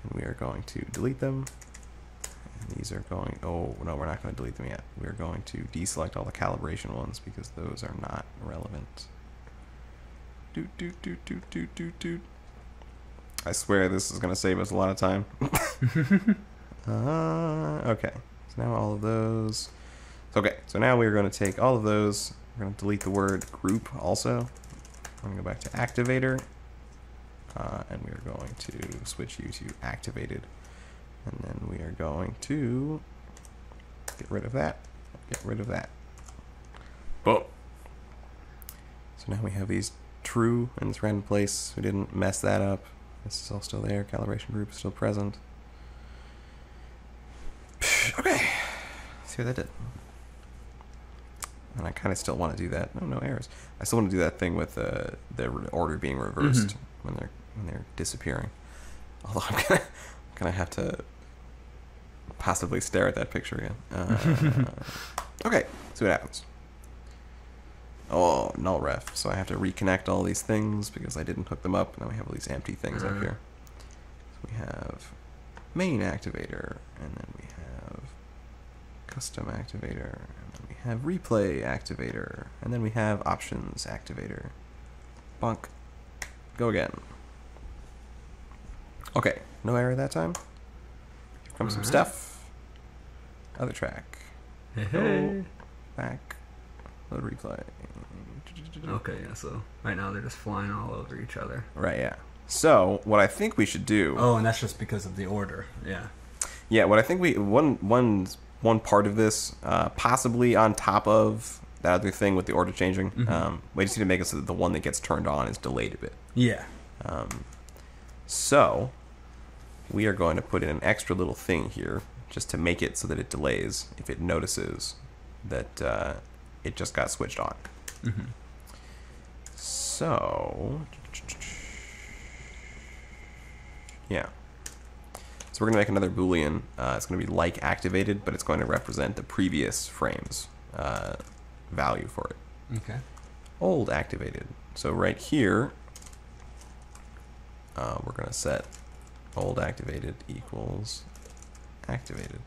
and we are going to delete them. And these are going, oh, no, we're not going to delete them yet. We're going to deselect all the calibration ones because those are not relevant. Doot, doot, doot, doot, doot, doot, doot. I swear this is going to save us a lot of time. uh, okay, so now all of those. Okay, so now we're going to take all of those. We're going to delete the word group also. I'm going to go back to activator. Uh, and we are going to switch you to activated. And then we are going to get rid of that. Get rid of that. Boom. So now we have these true in this random place. We didn't mess that up. This is all still there. Calibration group is still present. Okay. Let's see what that did. And I kind of still want to do that. No, no errors. I still want to do that thing with uh, the order being reversed mm-hmm. when they're when they're disappearing. Although I'm gonna, I'm gonna have to possibly stare at that picture again. Uh, okay. Let's see what happens. Oh, null ref. So I have to reconnect all these things because I didn't hook them up. Now we have all these empty things mm-hmm. up here. So we have main activator, and then we have custom activator, and then we have replay activator, and then we have options activator. Bonk. Go again. Okay, no error that time. Here comes some stuff. Other track. Hey, hey. Back. Load replay. Okay, yeah, so right now they're just flying all over each other. Right, yeah. So, what I think we should do... Oh, and that's just because of the order, yeah. Yeah, what I think we... One, one, one part of this, uh, possibly on top of that other thing with the order changing, mm-hmm. um, we just need to make it so that the one that gets turned on is delayed a bit. Yeah. Um, so, we are going to put in an extra little thing here, just to make it so that it delays if it notices that uh, it just got switched on. Mm-hmm. So, yeah, So we're going to make another Boolean. Uh, it's going to be like activated, but it's going to represent the previous frame's uh, value for it. Okay. Old activated. So right here, uh, we're going to set old activated equals activated.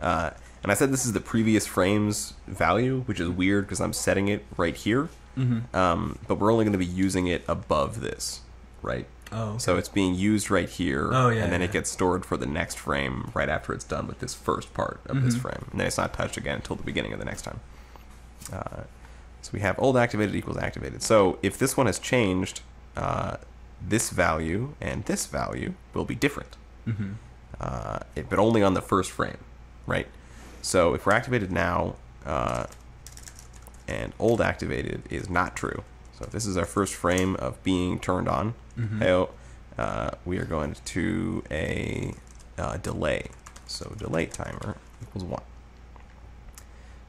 Uh, and I said this is the previous frame's value, which is weird because I'm setting it right here. Mm-hmm. um, but we're only going to be using it above this, right? Oh, okay. So it's being used right here, oh, yeah, and then yeah. it gets stored for the next frame right after it's done with this first part of mm-hmm. this frame. And then it's not touched again until the beginning of the next time. Uh, so we have old activated equals activated. So if this one has changed, uh, this value and this value will be different, mm-hmm. uh, it, but only on the first frame, right? So if we're activated now, uh, and old activated is not true. So if this is our first frame of being turned on, mm-hmm. hey-oh, uh, we are going to a uh, delay. So delay timer equals one.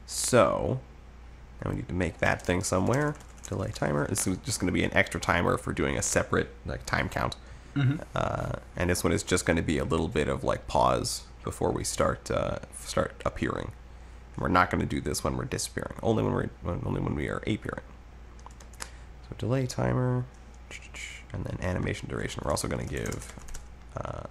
So now we need to make that thing somewhere. Delay timer. This is just going to be an extra timer for doing a separate like time count. Mm-hmm. uh, and this one is just going to be a little bit of like pause before we start uh, start appearing. We're not going to do this when we're disappearing. Only when we're only when we are appearing. So delay timer, and then animation duration. We're also going to give uh,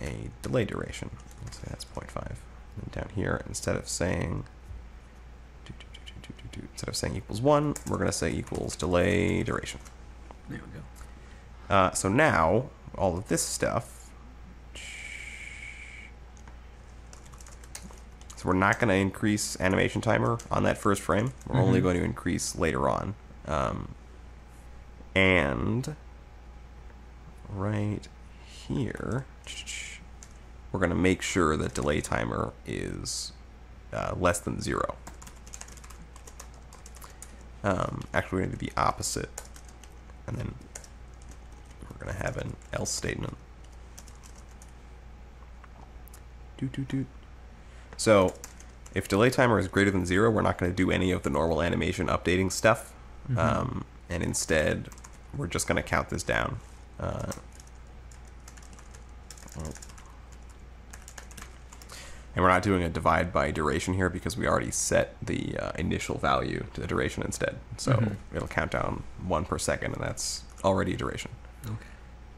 a delay duration. Let's say that's zero point five. And down here, instead of saying instead of saying equals one, we're going to say equals delay duration. There we go. Uh, so now all of this stuff. So we're not going to increase animation timer on that first frame. We're mm-hmm. only going to increase later on. Um, and right here, we're going to make sure that delay timer is uh, less than zero. Um, actually, we're going to do the opposite. And then we're going to have an else statement. Doot, doot, doot. So if delay timer is greater than zero, we're not going to do any of the normal animation updating stuff. Mm-hmm. um, and instead, we're just going to count this down. Uh, and we're not doing a divide by duration here because we already set the uh, initial value to the duration instead. So mm-hmm. it'll count down one per second, and that's already a duration. Okay.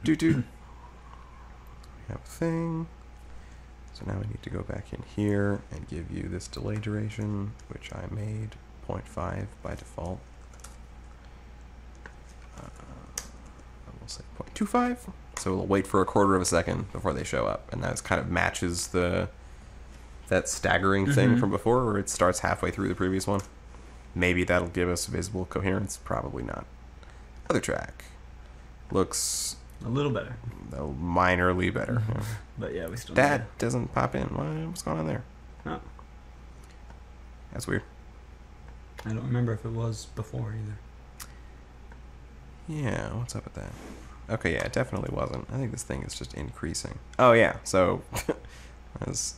Do do. We have a thing. So now we need to go back in here and give you this delay duration, which I made zero point five by default. Uh, I will say zero point two five. So we'll wait for a quarter of a second before they show up, and that kind of matches the that staggering mm-hmm. thing from before, where it starts halfway through the previous one. Maybe that'll give us visible coherence. Probably not. Other track looks. A little better. Though minorly better. Yeah. But yeah, we still that need doesn't pop in. What, what's going on there? No. That's weird. I don't remember if it was before either. Yeah, what's up with that? Okay, yeah, it definitely wasn't. I think this thing is just increasing. Oh yeah, so that's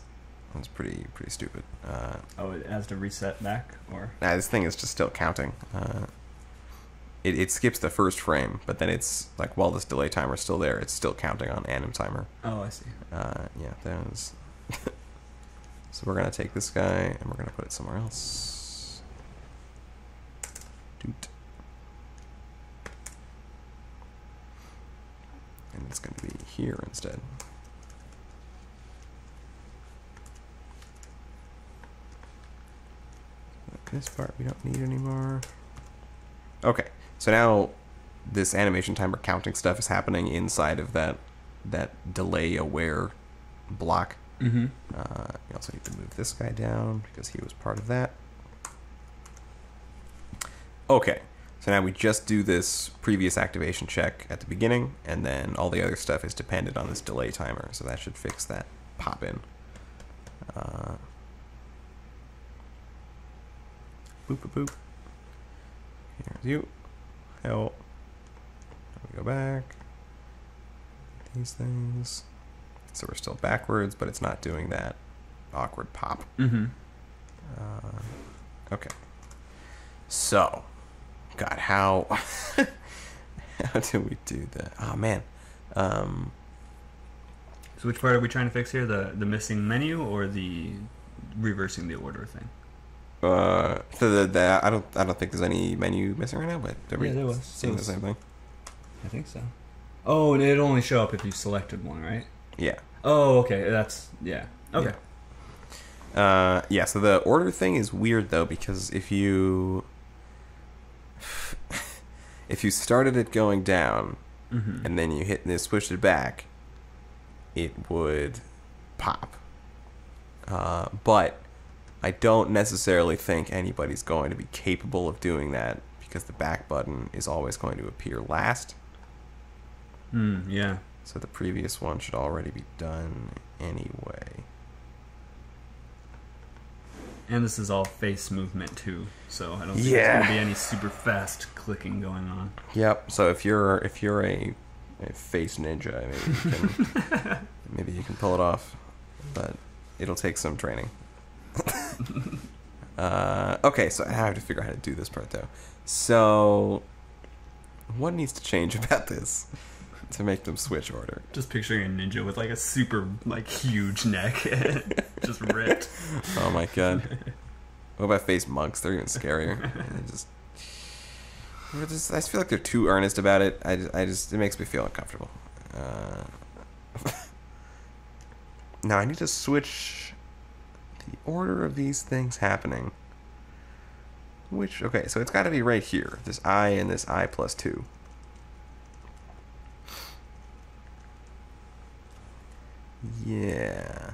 that's pretty pretty stupid. Uh, oh, it has to reset back, or? Nah, this thing is just still counting. Uh, It, it skips the first frame, but then it's like while this delay timer's still there, it's still counting on anim timer. Oh, I see. Uh, yeah, there's. So we're gonna take this guy and we're gonna put it somewhere else. Doot. And it's gonna be here instead. But this part we don't need anymore. Okay. So now this animation timer counting stuff is happening inside of that that delay aware block. Mm-hmm. Uh, we also need to move this guy down because he was part of that. Okay, so now we just do this previous activation check at the beginning, and then all the other stuff is dependent on this delay timer, so that should fix that pop in. Uh, boop, boop, boop. Here's you. Help. We go back. These things. So we're still backwards, but it's not doing that awkward pop. Mm-hmm. Uh, okay. So, God, how how do we do that? Oh man. Um, So which part are we trying to fix here? The the missing menu or the reversing the order thing? Uh, the, the, the I don't I don't think there's any menu missing right now, but are yeah, there was seeing was, the same thing. I think so. Oh, and it'd only show up if you selected one, right? Yeah. Oh, okay. That's yeah. Okay. Yeah. Uh, yeah. So the order thing is weird though, because if you if you started it going down mm-hmm. and then you hit and switched it back, it would pop. Uh, but I don't necessarily think anybody's going to be capable of doing that because the back button is always going to appear last. Hmm, yeah. So the previous one should already be done anyway. And this is all face movement too, so I don't think yeah. there's going to be any super fast clicking going on. Yep. So if you're if you're a, a face ninja, maybe you can maybe you can pull it off, but it'll take some training. uh, okay, so I have to figure out how to do this part though. So what needs to change about this to make them switch order? Just picturing a ninja with like a super like huge neck, just ripped. Oh my god! What about face monks? They're even scarier. I just, I just, I feel like they're too earnest about it. I just, I just it makes me feel uncomfortable. Uh, now I need to switch the order of these things happening. Which, okay, so it's got to be right here. This I and this I plus two. Yeah.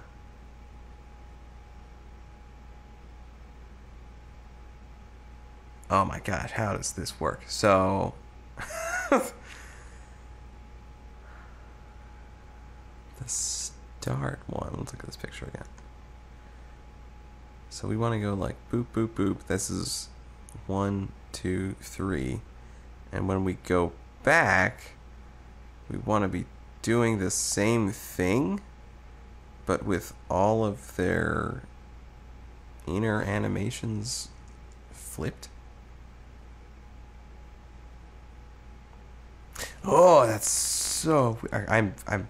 Oh my god, how does this work? So the start one, let's look at this picture again. So we want to go like boop, boop, boop. This is one, two, three. And when we go back, we want to be doing the same thing, but with all of their inner animations flipped. Oh, that's so weird. I'm I'm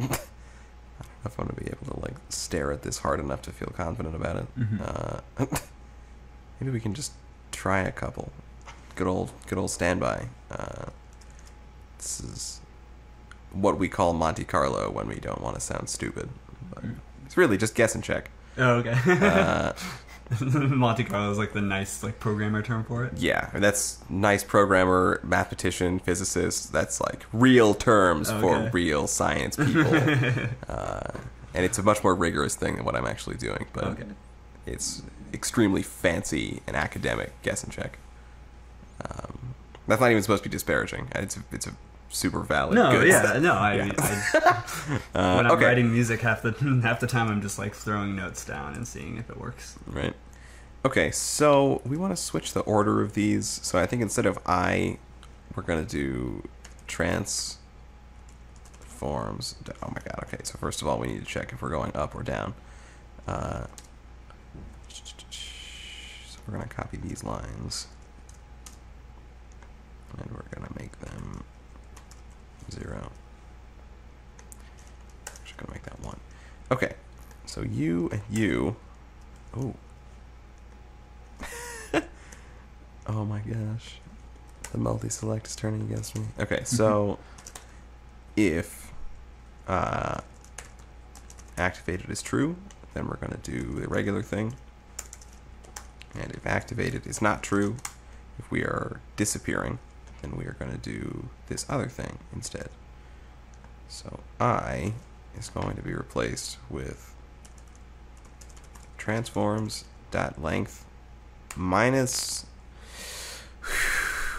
I don't know if I'm gonna be able to like stare at this hard enough to feel confident about it. Mm-hmm. Uh, maybe we can just try a couple. Good old good old standby. Uh, this is what we call Monte Carlo when we don't want to sound stupid. But it's really just guess and check. Oh, okay. uh, Monte Carlo is like the nice like programmer term for it. Yeah, that's nice programmer, mathematician, physicist. That's like real terms okay. for real science people. uh, and it's a much more rigorous thing than what I'm actually doing. But okay. it's extremely fancy and academic guess and check. Um, that's not even supposed to be disparaging. It's a, it's a super valid. No, good yeah, stuff. no. I, yeah. I, I uh, when I'm okay. writing music, half the half the time I'm just like throwing notes down and seeing if it works. Right. Okay, so we want to switch the order of these. So I think instead of I, we're gonna do transforms. Oh my god. Okay. So first of all, we need to check if we're going up or down. Uh, so we're gonna copy these lines, and we're gonna make them zero. Just gonna make that one. Okay, so you and you. Oh. Oh my gosh, the multi-select is turning against me. Okay, so if uh, activated is true, then we're gonna do the regular thing. And if activated is not true, if we are disappearing, and we are going to do this other thing instead. So I is going to be replaced with transforms.length minus,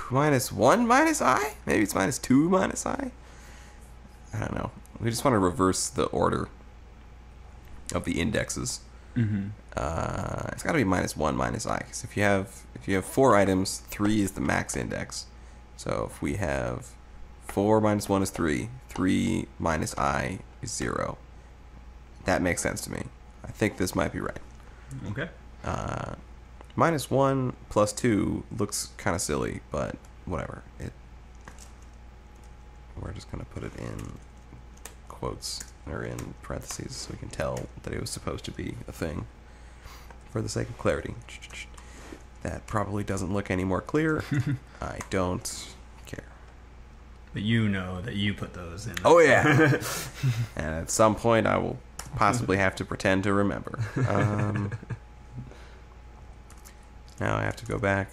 minus one minus I? Maybe it's minus two minus I? I don't know. We just want to reverse the order of the indexes. Mm-hmm. uh, it's got to be minus one minus I, because if you have, if you have four items, three is the max index. So if we have four minus one is three, three minus I is zero. That makes sense to me. I think this might be right. Okay. Uh, minus one plus two looks kind of silly, but whatever. It. We're just going to put it in quotes or in parentheses so we can tell that it was supposed to be a thing for the sake of clarity. That probably doesn't look any more clear. I don't care. But you know that you put those in. Oh, yeah. And at some point I will possibly have to pretend to remember. Um, now I have to go back.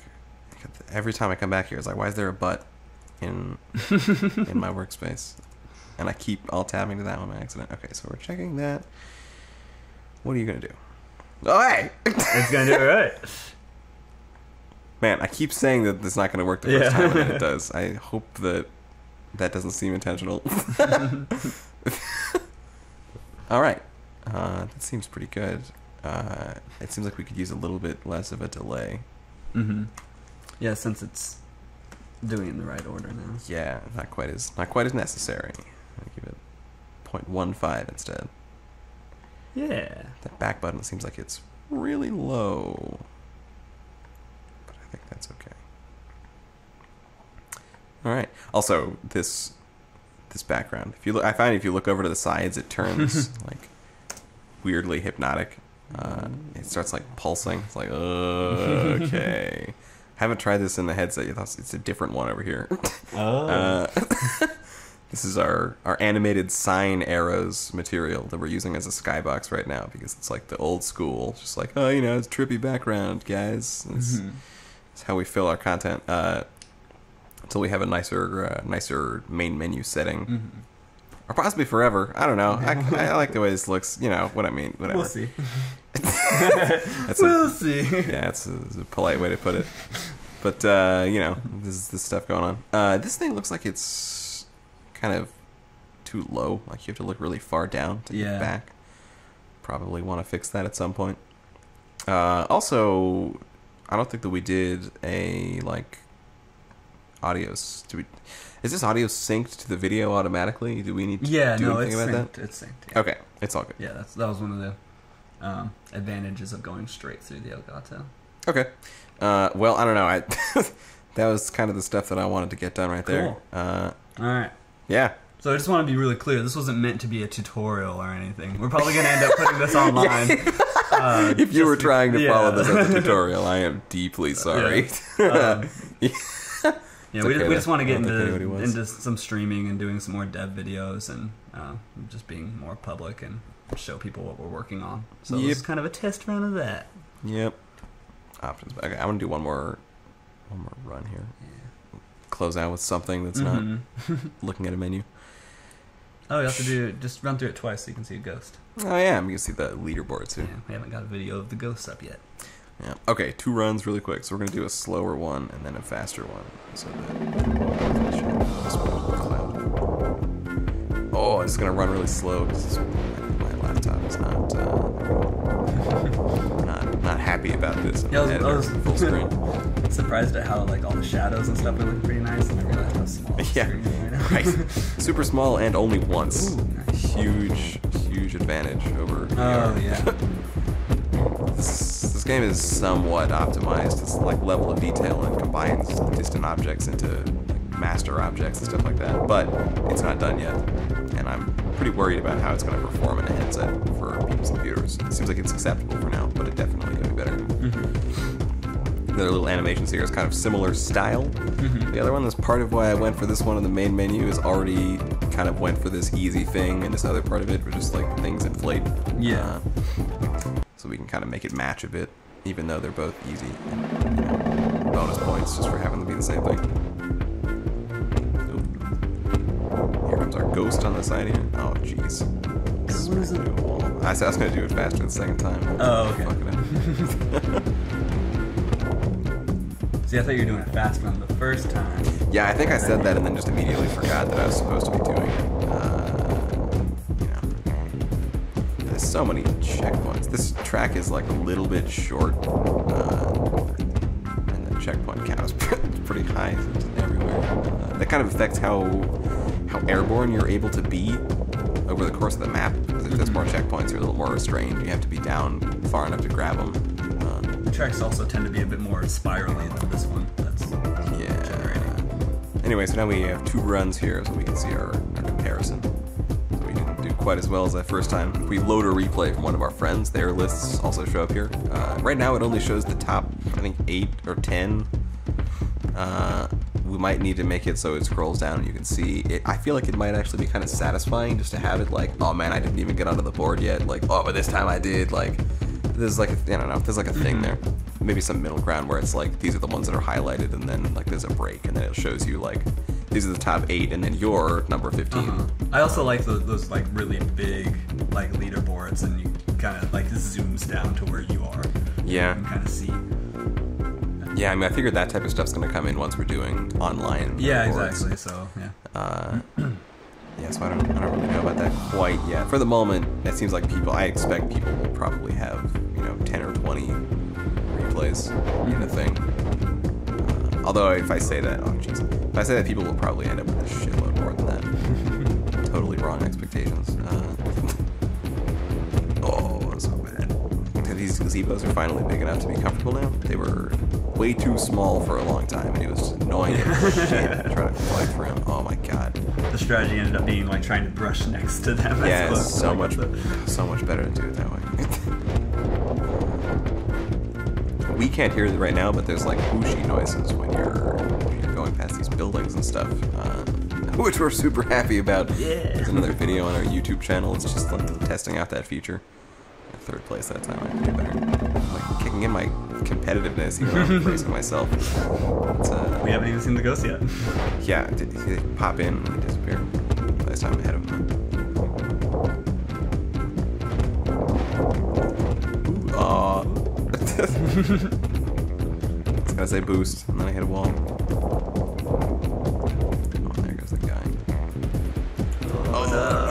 Every time I come back here, it's like, why is there a but in in my workspace? And I keep all tabbing to that one by accident. Okay, so we're checking that. What are you going to do? All right. It's going to do it right. Man, I keep saying that it's not going to work the first yeah. time, and it does. I hope that that doesn't seem intentional. All right. Uh, that seems pretty good. Uh, it seems like we could use a little bit less of a delay. Mm-hmm. Yeah, since it's doing it in the right order now. Yeah, not quite as not quite as necessary. I'll give it zero point one five instead. Yeah. That back button seems like it's really low. But I think that's okay. All right. Also, this this background. If you look, I find if you look over to the sides, it turns like weirdly hypnotic. Uh, it starts like pulsing. It's like okay. I haven't tried this in the headset yet. It's a different one over here. Oh. Uh, this is our, our animated sign arrows material that we're using as a skybox right now because it's like the old school, just like, oh, you know, it's trippy background, guys. It's, mm-hmm. it's how we fill our content uh, until we have a nicer uh, nicer main menu setting. Mm-hmm. Or possibly forever. I don't know. I, I like the way this looks. You know what I mean. Whatever. We'll see. That's we'll a, see. Yeah, it's a, it's a polite way to put it. But uh, you know, there's this stuff going on. Uh, this thing looks like it's kind of too low. Like you have to look really far down to yeah. get back. Probably want to fix that at some point. Uh, also, I don't think that we did a like audio. Do we? Is this audio synced to the video automatically? Do we need to yeah, do no, anything about synced. that? It's synced. Yeah. Okay, it's all good. Yeah, that's, that was one of the um, advantages of going straight through the Elgato. Okay. Uh, well, I don't know. I that was kind of the stuff that I wanted to get done right cool. there. Uh, all right. Yeah. So I just want to be really clear. This wasn't meant to be a tutorial or anything. We're probably going to end up putting this online. yeah. uh, if you were trying to yeah. follow this as a tutorial, I am deeply sorry. Yeah. Um, yeah. Yeah, it's we, okay just, we just want to get into, into some streaming and doing some more dev videos and uh, just being more public and show people what we're working on. So yep. This is kind of a test run of that. Yep. Options. Okay, I want to do one more, one more run here. Yeah. Close out with something that's mm-hmm. not looking at a menu. Oh, you have to do just run through it twice so you can see a ghost. Oh yeah, I'm gonna see the leaderboard too. Yeah, we haven't got a video of the ghosts up yet. Yeah. Okay, two runs really quick. So we're going to do a slower one and then a faster one. So that oh, it's going to run really slow because my laptop is not, uh, not not happy about this. Yeah, I was, I was full screen. Surprised at how like all the shadows and stuff are looking pretty nice, and I realized how small the yeah, screen is right now. Right. Super small and only once. Ooh, nice. Huge, huge advantage over V R. Oh, yeah. this, This game is somewhat optimized. It's like level of detail and combines distant objects into like master objects and stuff like that. But it's not done yet, and I'm pretty worried about how it's going to perform in a headset for people's computers. It seems like it's acceptable for now, but it definitely could be better. Mm-hmm. The little animations here is kind of similar style. Mm-hmm. The other one that's part of why I went for this one in the main menu is already kind of went for this easy thing, and this other part of it was just like things inflate. Yeah. Uh, So we can kind of make it match a bit, even though they're both easy. And, you know, bonus points just for having them be the same thing. Oop. Here comes our ghost on the side here. Oh, jeez. I, I was going to do it faster the second time. Oh, okay. See, I thought you were doing it fast run the first time. Yeah, I think I said that and then just immediately forgot that I was supposed to be doing it. Uh, you know. There's so many checkpoints. This track is like a little bit short, uh, and the checkpoint count is pretty high everywhere. Uh, that kind of affects how how airborne you're able to be over the course of the map. Because if there's more checkpoints, you're a little more restrained. You have to be down far enough to grab them. Uh, the tracks also tend to be a bit more spirally than this one. That's yeah. generating. Anyway, so now we have two runs here, so we can see our, our comparison. So we didn't quite as well as that first time. If we load a replay from one of our friends, their lists also show up here. Uh, right now it only shows the top, I think, eight or ten. Uh, we might need to make it so it scrolls down and you can see it. I feel like it might actually be kind of satisfying just to have it like, oh man, I didn't even get onto the board yet. Like, oh, but this time I did. Like, there's like, a, I don't know, there's like a thing there. Maybe some middle ground where it's like, these are the ones that are highlighted, and then like there's a break, and then it shows you like, these are the top eight, and then you're number fifteen. Uh-huh. I also like the, those like really big like leaderboards, and you kind of like this zooms down to where you are. Yeah. You can kind of see. Yeah, I mean, I figured that type of stuff's going to come in once we're doing online. Yeah, boards. Exactly. So, yeah. Uh, yeah, so I don't, I don't really know about that quite yet. For the moment, it seems like people, I expect people will probably have, you know, ten or twenty replays in the thing. Uh, although, if I say that, oh, jeez. If I say that, people will probably end up with a shitload more than that. Totally wrong expectations. Uh, oh, so bad. These gazebos are finally big enough to be comfortable now. They were way too small for a long time, and it was just annoying as shit trying to fly for him. Oh my god. The strategy ended up being like trying to brush next to them. Yeah, it's so like much, the... so much better to do it that way. We can't hear it right now, but there's like whooshy noises when you're, you're going past these buildings and stuff, uh, which we're super happy about. Yeah. There's another video on our YouTube channel. It's just like testing out that feature. Third place that time, I can do better. I'm like kicking in my competitiveness, you know, I'm bracing myself. Uh, we haven't even seen the ghost yet. Yeah, it, it, it pop in and it disappear. Last time I had him. Ooh, aw. I was gonna say boost, and then I hit a wall. Oh, there goes the guy. Oh, no.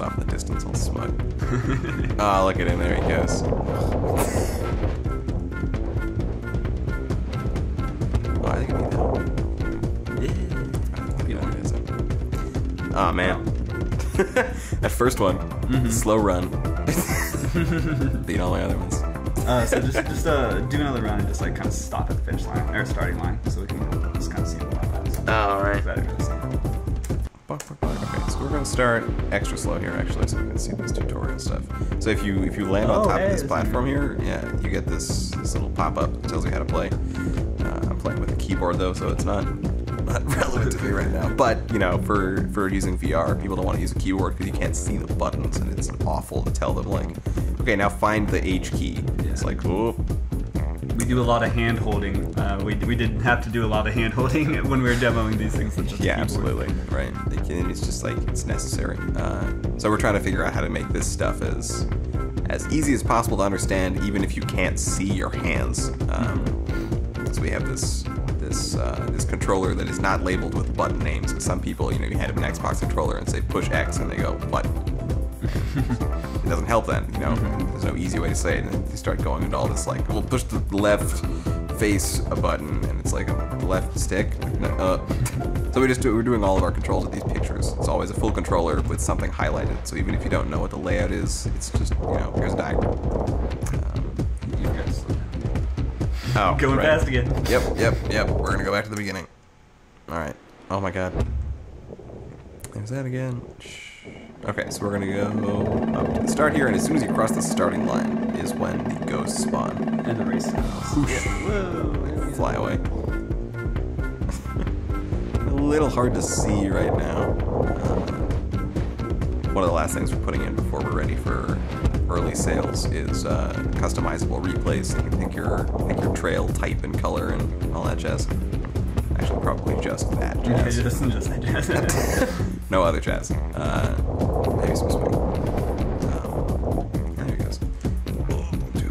Off in the distance, all smug. Ah, oh, look at him, there he goes. Oh, I think I need that one. Yeah. I think I need one, is it? Aw, man. That first one, mm-hmm. Slow run. Beat all my other ones. Uh, so just, just uh, do another run and just like kind of stop at the finish line, or starting line, so we can just kind of see what happens. Oh, alright. Okay, so we're gonna start extra slow here, actually, so we can see this tutorial stuff. So if you if you land on oh, top hey, of this platform here, yeah, you get this, this little pop-up that tells you how to play. Uh, I'm playing with a keyboard though, so it's not not relevant to me right now. But you know, for for using V R, people don't want to use a keyboard because you can't see the buttons, and it's awful to tell them like, okay, now find the H key. Yeah. It's like, oh. We do a lot of hand holding. Uh, we we didn't have to do a lot of hand holding when we were demoing these things. Such as yeah, absolutely. Right. It's just like it's necessary. Uh, so we're trying to figure out how to make this stuff as as easy as possible to understand, even if you can't see your hands. Um, so we have this this uh, this controller that is not labeled with button names. Some people, you know, you hand them an Xbox controller and say push X, and they go button. It doesn't help then, you know, there's no easy way to say it, and you start going into all this like, well, push the left face a button, and it's like a left stick, uh, so we just do, we're doing all of our controls with these pictures. It's always a full controller with something highlighted, so even if you don't know what the layout is, it's just, you know, here's a diagram. Um, you guys. Oh, going right. Fast again. Yep, yep, yep, we're gonna go back to the beginning. Alright, oh my god. There's that again. Shh. Okay, so we're gonna go up to the start here, and as soon as you cross the starting line is when the ghosts spawn. And the race whoosh. Yeah. Whoa. Fly away. A little hard to see right now. Uh, one of the last things we're putting in before we're ready for early sales is uh, customizable replays, so you can pick your, pick your trail type and color and all that jazz. Actually, probably just that jazz. Yeah, just, just that jazz. No other jazz. Uh, maybe some swing. Um, there he goes. Oh, do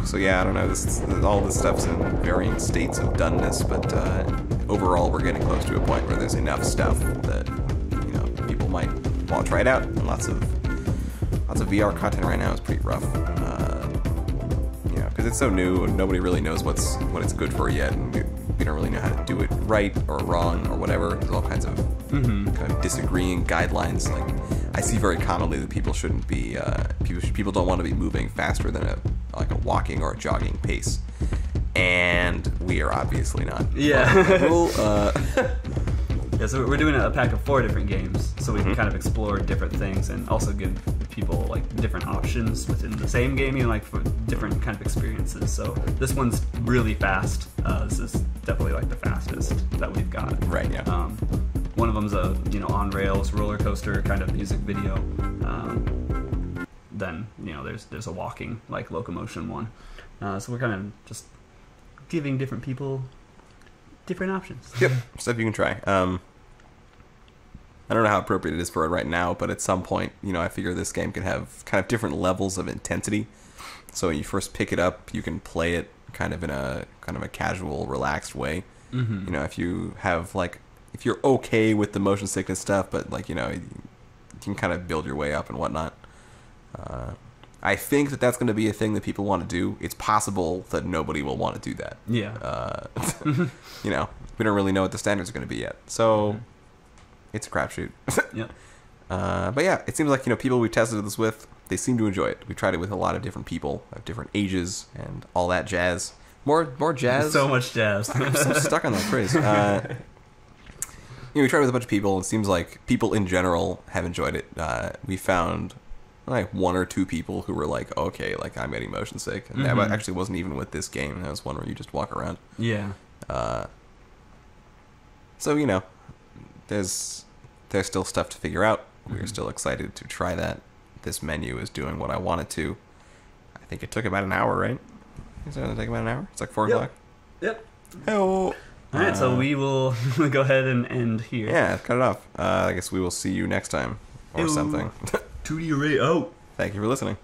I? So yeah, I don't know. This, this, all this stuff's in varying states of doneness, but uh, overall, we're getting close to a point where there's enough stuff that you know people might want to try it out. And lots of lots of V R content right now is pretty rough. Uh, you know, because it's so new and nobody really knows what's what it's good for yet. And, we don't really know how to do it right or wrong or whatever. There's all kinds of, mm-hmm. kind of disagreeing guidelines. Like I see very commonly that people shouldn't be uh, people, should, people don't want to be moving faster than a like a walking or a jogging pace. and we are obviously not. Yeah. Cool. Uh, yeah, so we're doing a pack of four different games, so we can mm-hmm. kind of explore different things and also give people like different options within the same game, you know, like for different kind of experiences. So this one's really fast. Uh, this is definitely like the fastest that we've got. Right. Yeah. Um, one of them's a you know on rails roller coaster kind of music video. Um, then you know there's there's a walking like locomotion one. Uh, so we're kind of just giving different people different options. Yep, stuff you can try. Um, I don't know how appropriate it is for it right now, but at some point, you know, I figure this game could have kind of different levels of intensity. So when you first pick it up, you can play it kind of in a kind of a casual, relaxed way. Mm-hmm. You know, if you have like, if you're okay with the motion sickness stuff, but like, you know, you can kind of build your way up and whatnot. Uh, I think that that's going to be a thing that people want to do. It's possible that nobody will want to do that. Yeah. Uh, you know, we don't really know what the standards are going to be yet. So mm-hmm. it's a crapshoot. Yeah. Uh, but yeah, it seems like, you know, people we tested this with, they seem to enjoy it. We tried it with a lot of different people of different ages and all that jazz. More, more jazz. So much jazz. I'm so stuck on that phrase. Uh, you know, we tried it with a bunch of people. It seems like people in general have enjoyed it. Uh, we found like one or two people who were like, okay, like I'm getting motion sick, and mm-hmm. that actually wasn't even with this game. That was one where you just walk around. Yeah. Uh, so you know, there's there's still stuff to figure out. Mm-hmm. We're still excited to try that. This menu is doing what I wanted to. I think it took about an hour, right? Is it going to take about an hour? It's like four yep. o'clock. Yep. Hello. All right, uh, so we will go ahead and end here. Yeah, cut it off. Uh, I guess we will see you next time or Ew. something. two D Array out. Thank you for listening.